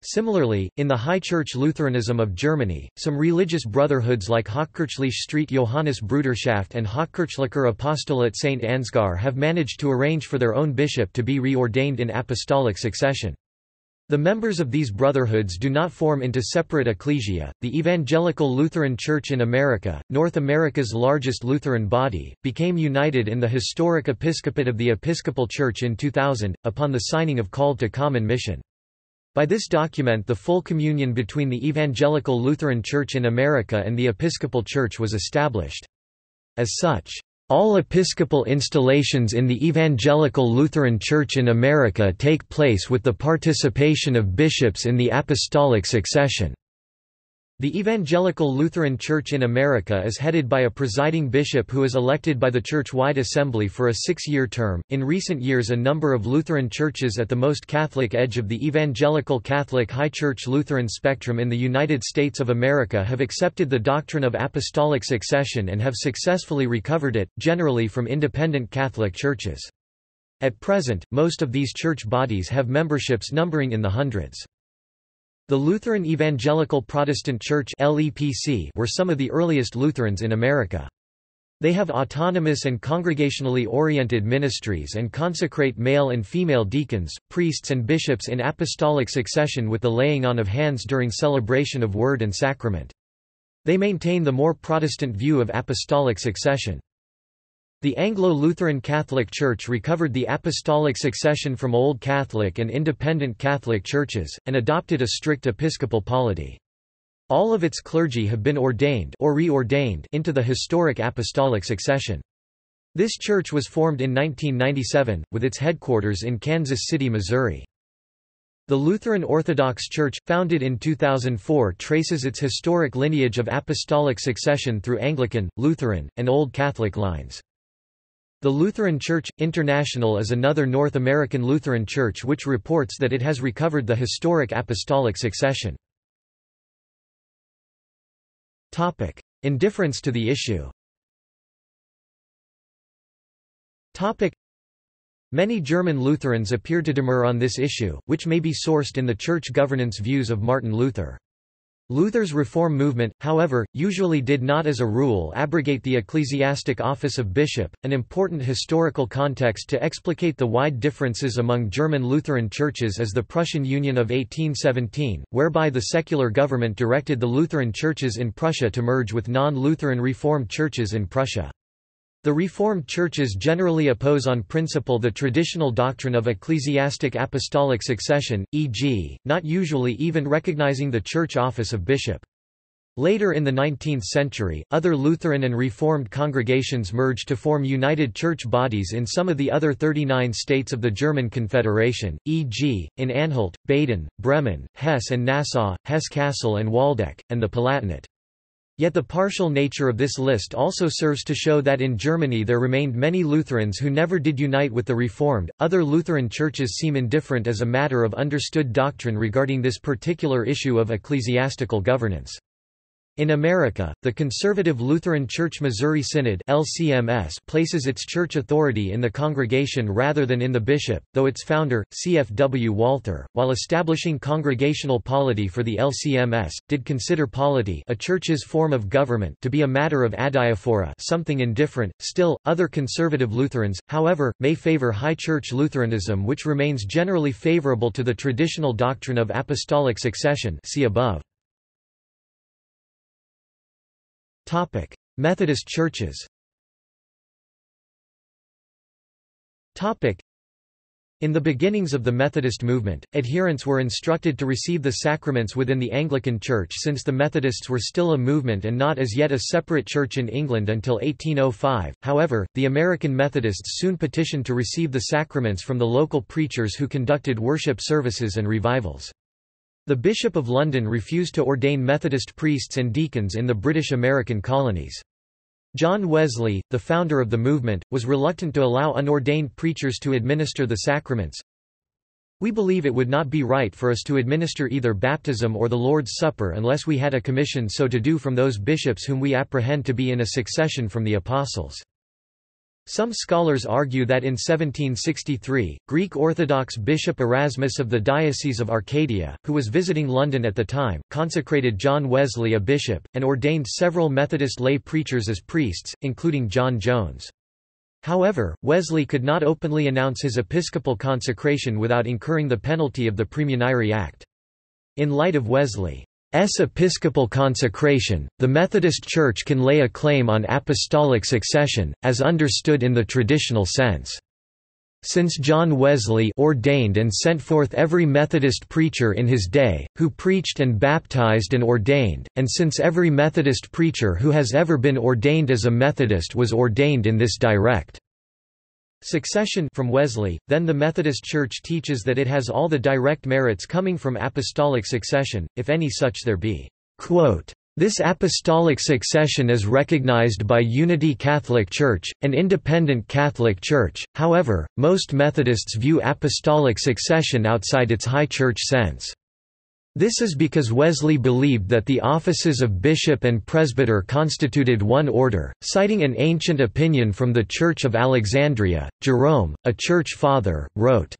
Similarly, in the High Church Lutheranism of Germany, some religious brotherhoods like Hochkirchliche Street Johannes Bruderschaft and Hochkirchlicher Apostolat Saint Ansgar have managed to arrange for their own bishop to be reordained in apostolic succession. The members of these brotherhoods do not form into separate ecclesia. The Evangelical Lutheran Church in America, North America's largest Lutheran body, became united in the historic episcopate of the Episcopal Church in two thousand, upon the signing of Call to Common Mission. By this document the full communion between the Evangelical Lutheran Church in America and the Episcopal Church was established. As such, all episcopal installations in the Evangelical Lutheran Church in America take place with the participation of bishops in the apostolic succession. The Evangelical Lutheran Church in America is headed by a presiding bishop who is elected by the church-wide assembly for a six-year term. In recent years, a number of Lutheran churches at the most Catholic edge of the Evangelical Catholic High Church Lutheran spectrum in the United States of America have accepted the doctrine of apostolic succession and have successfully recovered it, generally from independent Catholic churches. At present, most of these church bodies have memberships numbering in the hundreds. The Lutheran Evangelical Protestant Church (L E P C) were some of the earliest Lutherans in America. They have autonomous and congregationally oriented ministries and consecrate male and female deacons, priests and bishops in apostolic succession with the laying on of hands during celebration of word and sacrament. They maintain the more Protestant view of apostolic succession. The Anglo-Lutheran Catholic Church recovered the apostolic succession from Old Catholic and independent Catholic churches, and adopted a strict episcopal polity. All of its clergy have been ordained or reordained into the historic apostolic succession. This church was formed in nineteen ninety-seven, with its headquarters in Kansas City, Missouri. The Lutheran Orthodox Church, founded in two thousand four, traces its historic lineage of apostolic succession through Anglican, Lutheran, and Old Catholic lines. The Lutheran Church International is another North American Lutheran church which reports that it has recovered the historic apostolic succession. Topic: Indifference to the issue. Topic: Many German Lutherans appear to demur on this issue, which may be sourced in the church governance views of Martin Luther. Luther's reform movement, however, usually did not as a rule abrogate the ecclesiastic office of bishop, an important historical context to explicate the wide differences among German Lutheran churches is the Prussian Union of eighteen seventeen, whereby the secular government directed the Lutheran churches in Prussia to merge with non-Lutheran Reformed churches in Prussia. The Reformed churches generally oppose on principle the traditional doctrine of ecclesiastic apostolic succession, for example, not usually even recognizing the church office of bishop. Later in the nineteenth century, other Lutheran and Reformed congregations merged to form united church bodies in some of the other thirty-nine states of the German Confederation, for example, in Anhalt, Baden, Bremen, Hesse and Nassau, Hesse-Kassel and Waldeck, and the Palatinate. Yet the partial nature of this list also serves to show that in Germany there remained many Lutherans who never did unite with the Reformed. Other Lutheran churches seem indifferent as a matter of understood doctrine regarding this particular issue of ecclesiastical governance. In America, the conservative Lutheran Church Missouri Synod (L C M S) places its church authority in the congregation rather than in the bishop, though its founder, C F W Walther, while establishing congregational polity for the L C M S, did consider polity, a church's form of government, to be a matter of adiaphora, something indifferent. Still, other conservative Lutherans, however, may favor high church Lutheranism, which remains generally favorable to the traditional doctrine of apostolic succession. See above. Topic: Methodist churches. Topic: In the beginnings of the Methodist movement, adherents were instructed to receive the sacraments within the Anglican Church, since the Methodists were still a movement and not as yet a separate church in England until eighteen oh five. However, the American Methodists soon petitioned to receive the sacraments from the local preachers who conducted worship services and revivals. The Bishop of London refused to ordain Methodist priests and deacons in the British American colonies. John Wesley, the founder of the movement, was reluctant to allow unordained preachers to administer the sacraments. "We believe it would not be right for us to administer either baptism or the Lord's Supper unless we had a commission so to do from those bishops whom we apprehend to be in a succession from the apostles." Some scholars argue that in seventeen sixty-three, Greek Orthodox Bishop Erasmus of the Diocese of Arcadia, who was visiting London at the time, consecrated John Wesley a bishop, and ordained several Methodist lay preachers as priests, including John Jones. However, Wesley could not openly announce his episcopal consecration without incurring the penalty of the Premunire Act. In light of Wesley's episcopal consecration, the Methodist Church can lay a claim on apostolic succession, as understood in the traditional sense. Since John Wesley ordained and sent forth every Methodist preacher in his day, who preached and baptized and ordained, and since every Methodist preacher who has ever been ordained as a Methodist was ordained in this direct succession from Wesley, then the Methodist Church teaches that it has all the direct merits coming from apostolic succession, if any such there be. Quote, "This apostolic succession is recognized by Unity Catholic Church, an independent Catholic Church. However, most Methodists view apostolic succession outside its high church sense. This is because Wesley believed that the offices of bishop and presbyter constituted one order, citing an ancient opinion from the Church of Alexandria." Jerome, a church father, wrote,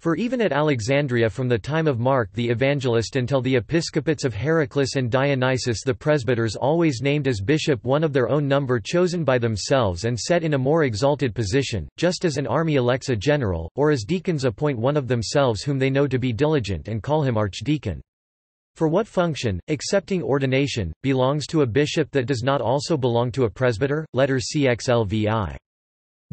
"For even at Alexandria from the time of Mark the Evangelist until the episcopates of Heraclius and Dionysius the presbyters always named as bishop one of their own number chosen by themselves and set in a more exalted position, just as an army elects a general, or as deacons appoint one of themselves whom they know to be diligent and call him archdeacon. For what function, excepting ordination, belongs to a bishop that does not also belong to a presbyter?" Letter C X L V I.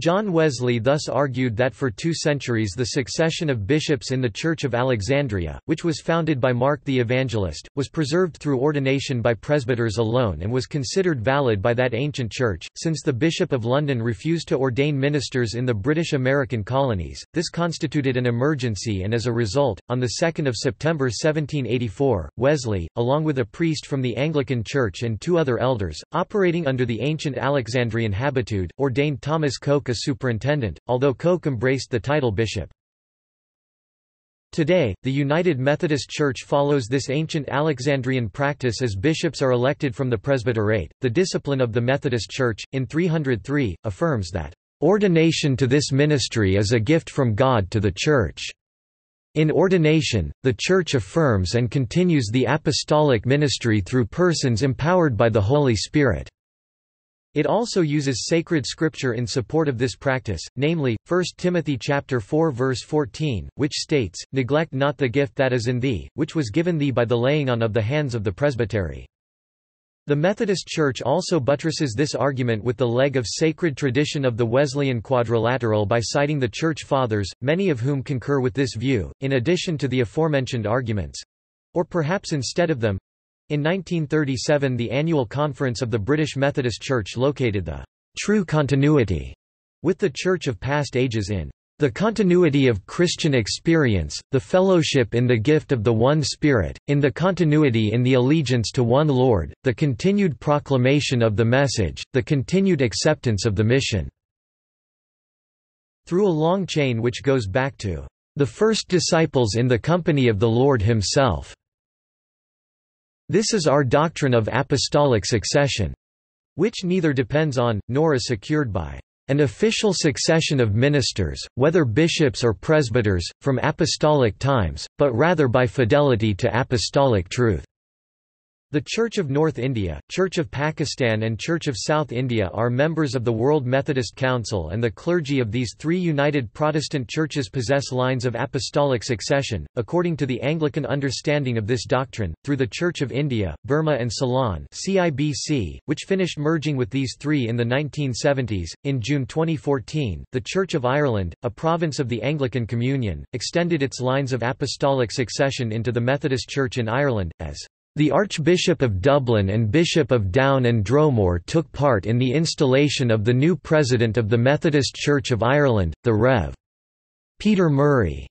John Wesley thus argued that for two centuries the succession of bishops in the Church of Alexandria, which was founded by Mark the Evangelist, was preserved through ordination by presbyters alone and was considered valid by that ancient church. Since the Bishop of London refused to ordain ministers in the British American colonies, this constituted an emergency, and as a result, on the second of September seventeen eighty-four, Wesley, along with a priest from the Anglican Church and two other elders, operating under the ancient Alexandrian habitude, ordained Thomas Coke as superintendent, although Coke embraced the title bishop. Today, the United Methodist Church follows this ancient Alexandrian practice as bishops are elected from the presbyterate. The discipline of the Methodist Church, in three hundred three, affirms that, "Ordination to this ministry is a gift from God to the Church. In ordination, the Church affirms and continues the apostolic ministry through persons empowered by the Holy Spirit." It also uses sacred scripture in support of this practice, namely, First Timothy chapter four verse fourteen, which states, "Neglect not the gift that is in thee, which was given thee by the laying on of the hands of the presbytery." The Methodist Church also buttresses this argument with the leg of sacred tradition of the Wesleyan quadrilateral by citing the Church Fathers, many of whom concur with this view, in addition to the aforementioned arguments—or perhaps instead of them. In nineteen thirty-seven, the annual conference of the British Methodist Church located the true continuity with the Church of past ages in the continuity of Christian experience, the fellowship in the gift of the one Spirit, in the continuity in the allegiance to one Lord, the continued proclamation of the message, the continued acceptance of the mission. Through a long chain which goes back to the first disciples in the company of the Lord himself. This is our doctrine of apostolic succession, which neither depends on, nor is secured by, an official succession of ministers, whether bishops or presbyters, from apostolic times, but rather by fidelity to apostolic truth. The Church of North India, Church of Pakistan and Church of South India are members of the World Methodist Council, and the clergy of these three united Protestant churches possess lines of apostolic succession, according to the Anglican understanding of this doctrine, through the Church of India, Burma and Ceylon (C I B C), which finished merging with these three in the nineteen seventies. In June twenty fourteen, the Church of Ireland, a province of the Anglican Communion, extended its lines of apostolic succession into the Methodist Church in Ireland, as the Archbishop of Dublin and Bishop of Down and Dromore took part in the installation of the new president of the Methodist Church of Ireland, the Rev. Peter Murray.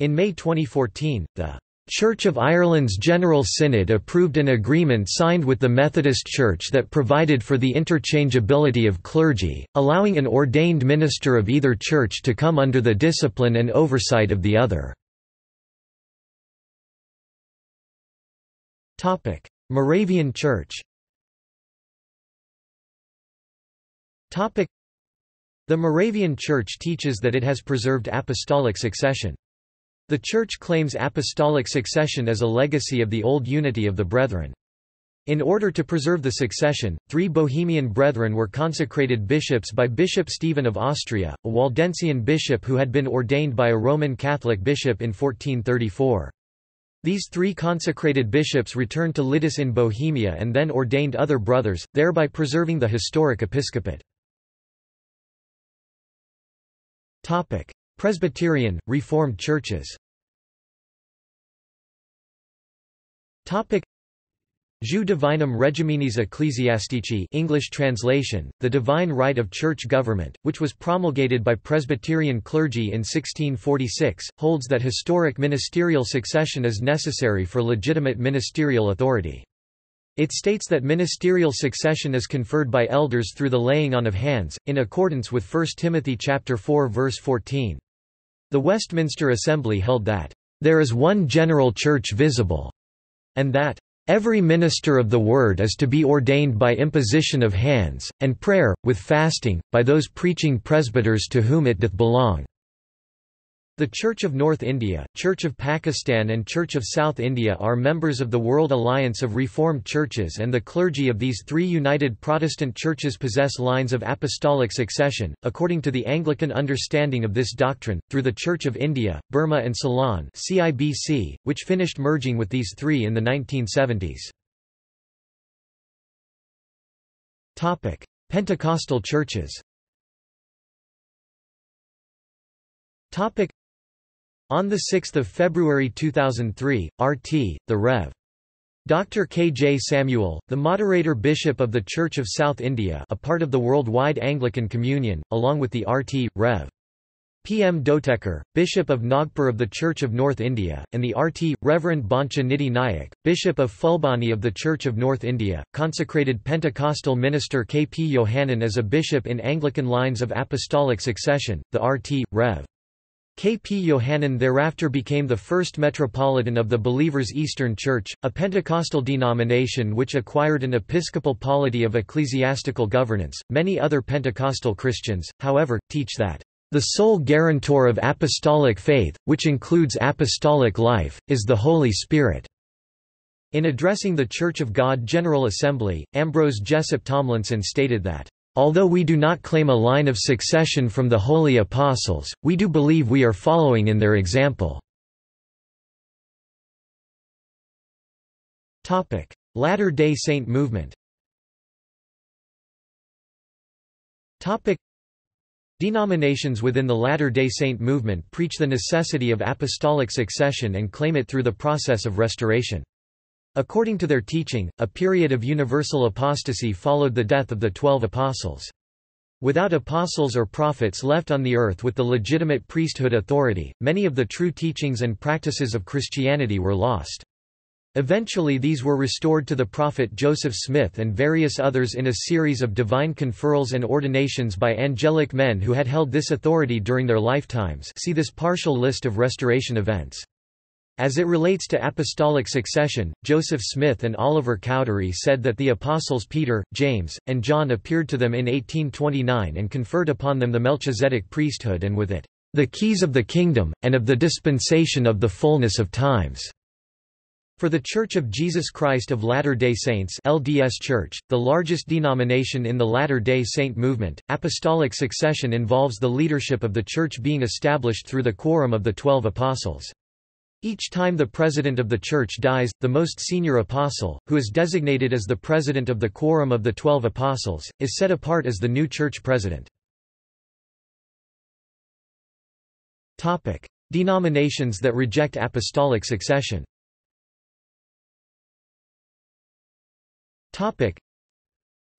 In May twenty fourteen, the Church of Ireland's General Synod approved an agreement signed with the Methodist Church that provided for the interchangeability of clergy, allowing an ordained minister of either church to come under the discipline and oversight of the other. Moravian Church. The Moravian Church teaches that it has preserved apostolic succession. The Church claims apostolic succession as a legacy of the old unity of the Brethren. In order to preserve the succession, three Bohemian Brethren were consecrated bishops by Bishop Stephen of Austria, a Waldensian bishop who had been ordained by a Roman Catholic bishop in fourteen thirty-four. These three consecrated bishops returned to Lidice in Bohemia and then ordained other brothers, thereby preserving the historic episcopate. Topic: Presbyterian Reformed Churches. Topic: Jus divinum regimenis ecclesiastici, English translation, the divine right of church government, which was promulgated by Presbyterian clergy in sixteen forty-six, holds that historic ministerial succession is necessary for legitimate ministerial authority. It states that ministerial succession is conferred by elders through the laying on of hands, in accordance with First Timothy chapter four verse fourteen. The Westminster Assembly held that, "There is one general church visible," and that, "Every minister of the word is to be ordained by imposition of hands, and prayer, with fasting, by those preaching presbyters to whom it doth belong." The Church of North India, Church of Pakistan and Church of South India are members of the World Alliance of Reformed Churches, and the clergy of these three united Protestant churches possess lines of apostolic succession, according to the Anglican understanding of this doctrine, through the Church of India, Burma and Ceylon (C I B C), which finished merging with these three in the nineteen seventies. Topic: Pentecostal churches. Topic: On the sixth of February two thousand three, R T, the Rev. Doctor K J Samuel, the moderator bishop of the Church of South India, a part of the Worldwide Anglican Communion, along with the R T, Rev. P M Dotekar, Bishop of Nagpur of the Church of North India, and the R T, Reverend Bancha Nidhi Nayak, Bishop of Fulbani of the Church of North India, consecrated Pentecostal minister K P Yohannan as a bishop in Anglican lines of apostolic succession, the R T, Rev. K P Yohannan thereafter became the first metropolitan of the Believers' Eastern Church, a Pentecostal denomination which acquired an episcopal polity of ecclesiastical governance. Many other Pentecostal Christians, however, teach that the sole guarantor of apostolic faith, which includes apostolic life, is the Holy Spirit. In addressing the Church of God General Assembly, Ambrose Jessup Tomlinson stated that, "Although we do not claim a line of succession from the holy apostles, we do believe we are following in their example." Topic: Latter-day Saint movement. Topic: Denominations within the Latter-day Saint movement preach the necessity of apostolic succession and claim it through the process of restoration. According to their teaching, a period of universal apostasy followed the death of the twelve apostles. Without apostles or prophets left on the earth with the legitimate priesthood authority, many of the true teachings and practices of Christianity were lost. Eventually these were restored to the prophet Joseph Smith and various others in a series of divine conferrals and ordinations by angelic men who had held this authority during their lifetimes. See this partial list of restoration events. As it relates to apostolic succession, Joseph Smith and Oliver Cowdery said that the apostles Peter, James, and John appeared to them in eighteen twenty-nine and conferred upon them the Melchizedek priesthood and with it, "the keys of the kingdom, and of the dispensation of the fullness of times." For the Church of Jesus Christ of Latter-day Saints (L D S Church), the largest denomination in the Latter-day Saint movement, apostolic succession involves the leadership of the Church being established through the quorum of the Twelve Apostles. Each time the president of the Church dies, the most senior apostle, who is designated as the president of the Quorum of the Twelve Apostles, is set apart as the new Church president. Denominations that reject apostolic succession.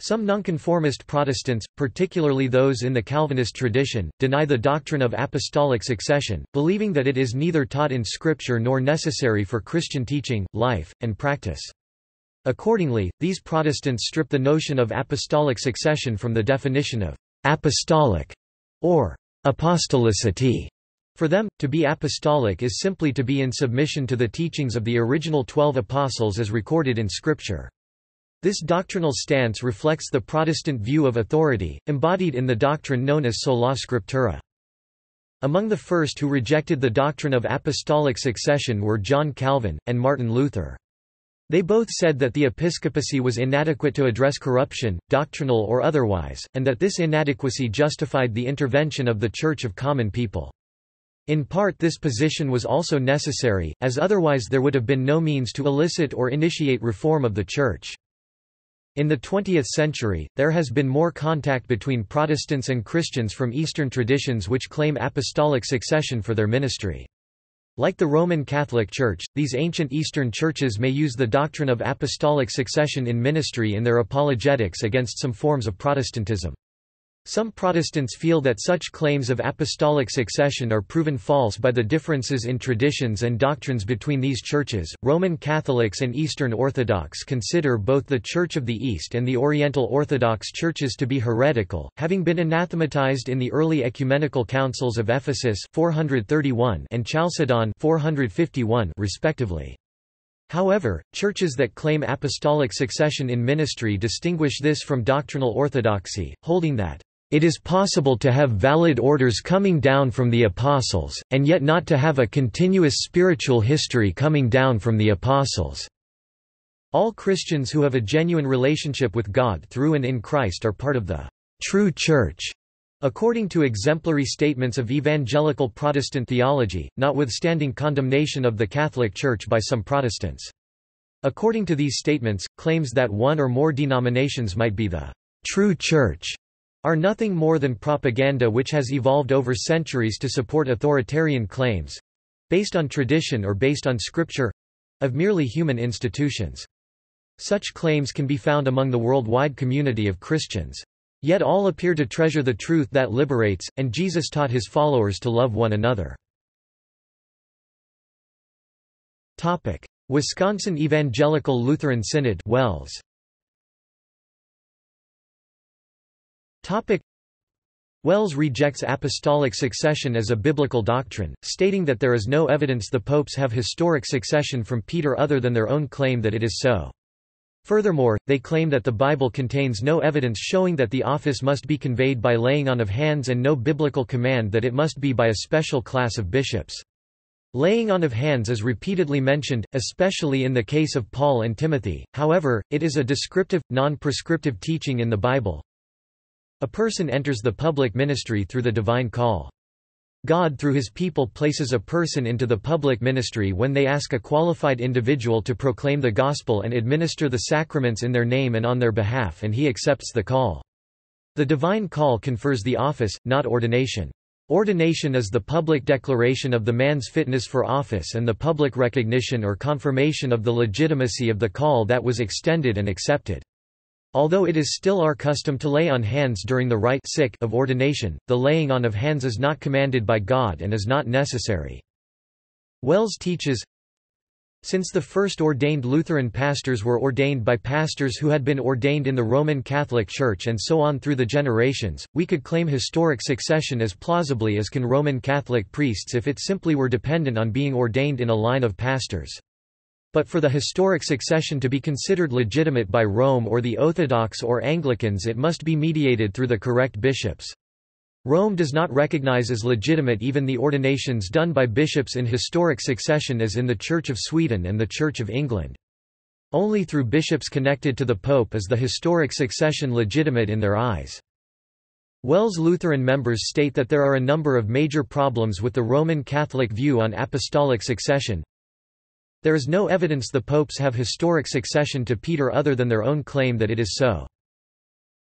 Some nonconformist Protestants, particularly those in the Calvinist tradition, deny the doctrine of apostolic succession, believing that it is neither taught in Scripture nor necessary for Christian teaching, life, and practice. Accordingly, these Protestants strip the notion of apostolic succession from the definition of apostolic or apostolicity. For them, to be apostolic is simply to be in submission to the teachings of the original twelve apostles as recorded in Scripture. This doctrinal stance reflects the Protestant view of authority, embodied in the doctrine known as sola scriptura. Among the first who rejected the doctrine of apostolic succession were John Calvin, and Martin Luther. They both said that the episcopacy was inadequate to address corruption, doctrinal or otherwise, and that this inadequacy justified the intervention of the Church of Common People. In part this position was also necessary, as otherwise there would have been no means to elicit or initiate reform of the Church. In the twentieth century, there has been more contact between Protestants and Christians from Eastern traditions which claim apostolic succession for their ministry. Like the Roman Catholic Church, these ancient Eastern churches may use the doctrine of apostolic succession in ministry in their apologetics against some forms of Protestantism. Some Protestants feel that such claims of apostolic succession are proven false by the differences in traditions and doctrines between these churches. Roman Catholics and Eastern Orthodox consider both the Church of the East and the Oriental Orthodox Churches to be heretical, having been anathematized in the early ecumenical councils of Ephesus four thirty-one and Chalcedon four fifty-one respectively. However, churches that claim apostolic succession in ministry distinguish this from doctrinal orthodoxy, holding that, "...it is possible to have valid orders coming down from the apostles, and yet not to have a continuous spiritual history coming down from the apostles." All Christians who have a genuine relationship with God through and in Christ are part of the "...true Church." According to exemplary statements of evangelical Protestant theology, notwithstanding condemnation of the Catholic Church by some Protestants. According to these statements, claims that one or more denominations might be the true Church are nothing more than propaganda which has evolved over centuries to support authoritarian claims—based on tradition or based on scripture—of merely human institutions. Such claims can be found among the worldwide community of Christians. Yet all appear to treasure the truth that liberates, and Jesus taught his followers to love one another. Topic: Wisconsin Evangelical Lutheran Synod, Wells. Topic: Wells rejects apostolic succession as a biblical doctrine, stating that there is no evidence the popes have historic succession from Peter other than their own claim that it is so. Furthermore, they claim that the Bible contains no evidence showing that the office must be conveyed by laying on of hands and no biblical command that it must be by a special class of bishops. Laying on of hands is repeatedly mentioned, especially in the case of Paul and Timothy, however, it is a descriptive, non-prescriptive teaching in the Bible. A person enters the public ministry through the divine call. God through his people places a person into the public ministry when they ask a qualified individual to proclaim the gospel and administer the sacraments in their name and on their behalf, and he accepts the call. The divine call confers the office, not ordination. Ordination is the public declaration of the man's fitness for office and the public recognition or confirmation of the legitimacy of the call that was extended and accepted. Although it is still our custom to lay on hands during the rite of ordination, the laying on of hands is not commanded by God and is not necessary. Wells teaches, since the first ordained Lutheran pastors were ordained by pastors who had been ordained in the Roman Catholic Church and so on through the generations, we could claim historic succession as plausibly as can Roman Catholic priests if it simply were dependent on being ordained in a line of pastors. But for the historic succession to be considered legitimate by Rome or the Orthodox or Anglicans, it must be mediated through the correct bishops. Rome does not recognize as legitimate even the ordinations done by bishops in historic succession as in the Church of Sweden and the Church of England. Only through bishops connected to the Pope is the historic succession legitimate in their eyes. Wells Lutheran members state that there are a number of major problems with the Roman Catholic view on apostolic succession. There is no evidence the popes have historic succession to Peter other than their own claim that it is so.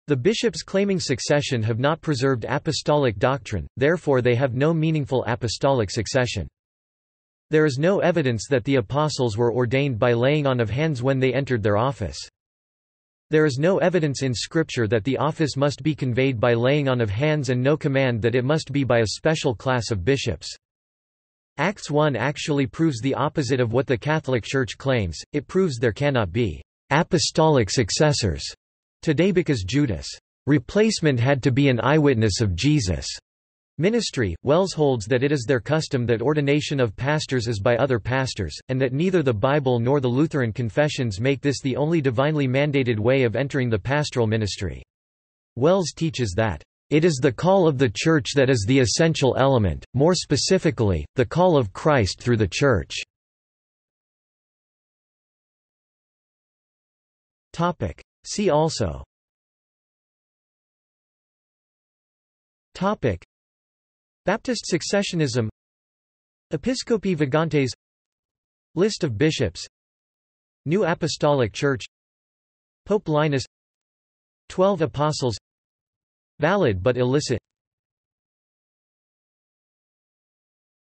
The bishops claiming succession have not preserved apostolic doctrine, therefore they have no meaningful apostolic succession. There is no evidence that the apostles were ordained by laying on of hands when they entered their office. There is no evidence in Scripture that the office must be conveyed by laying on of hands and no command that it must be by a special class of bishops. Acts one actually proves the opposite of what the Catholic Church claims, it proves there cannot be apostolic successors today because Judas' replacement had to be an eyewitness of Jesus' ministry. Wells holds that it is their custom that ordination of pastors is by other pastors, and that neither the Bible nor the Lutheran confessions make this the only divinely mandated way of entering the pastoral ministry. Wells teaches that it is the call of the Church that is the essential element, more specifically, the call of Christ through the Church. See also Baptist successionism, Episcopi Vagantes, List of bishops, New Apostolic Church, Pope Linus, Twelve Apostles, valid but illicit.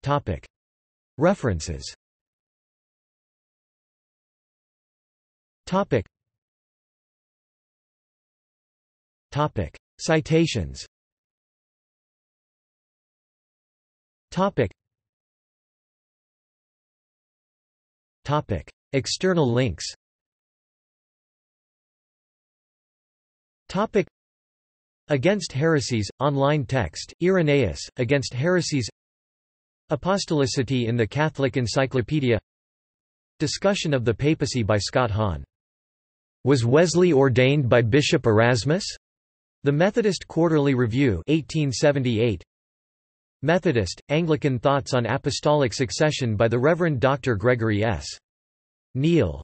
Topic. References. Topic. Topic. Citations. Topic. Topic. External links. Topic. Against Heresies, online text, Irenaeus, Against Heresies, Apostolicity in the Catholic Encyclopedia, Discussion of the Papacy by Scott Hahn. Was Wesley ordained by Bishop Erasmus? The Methodist Quarterly Review eighteen seventy-eight. Methodist, Anglican Thoughts on Apostolic Succession by the Reverend Doctor Gregory S. Neal.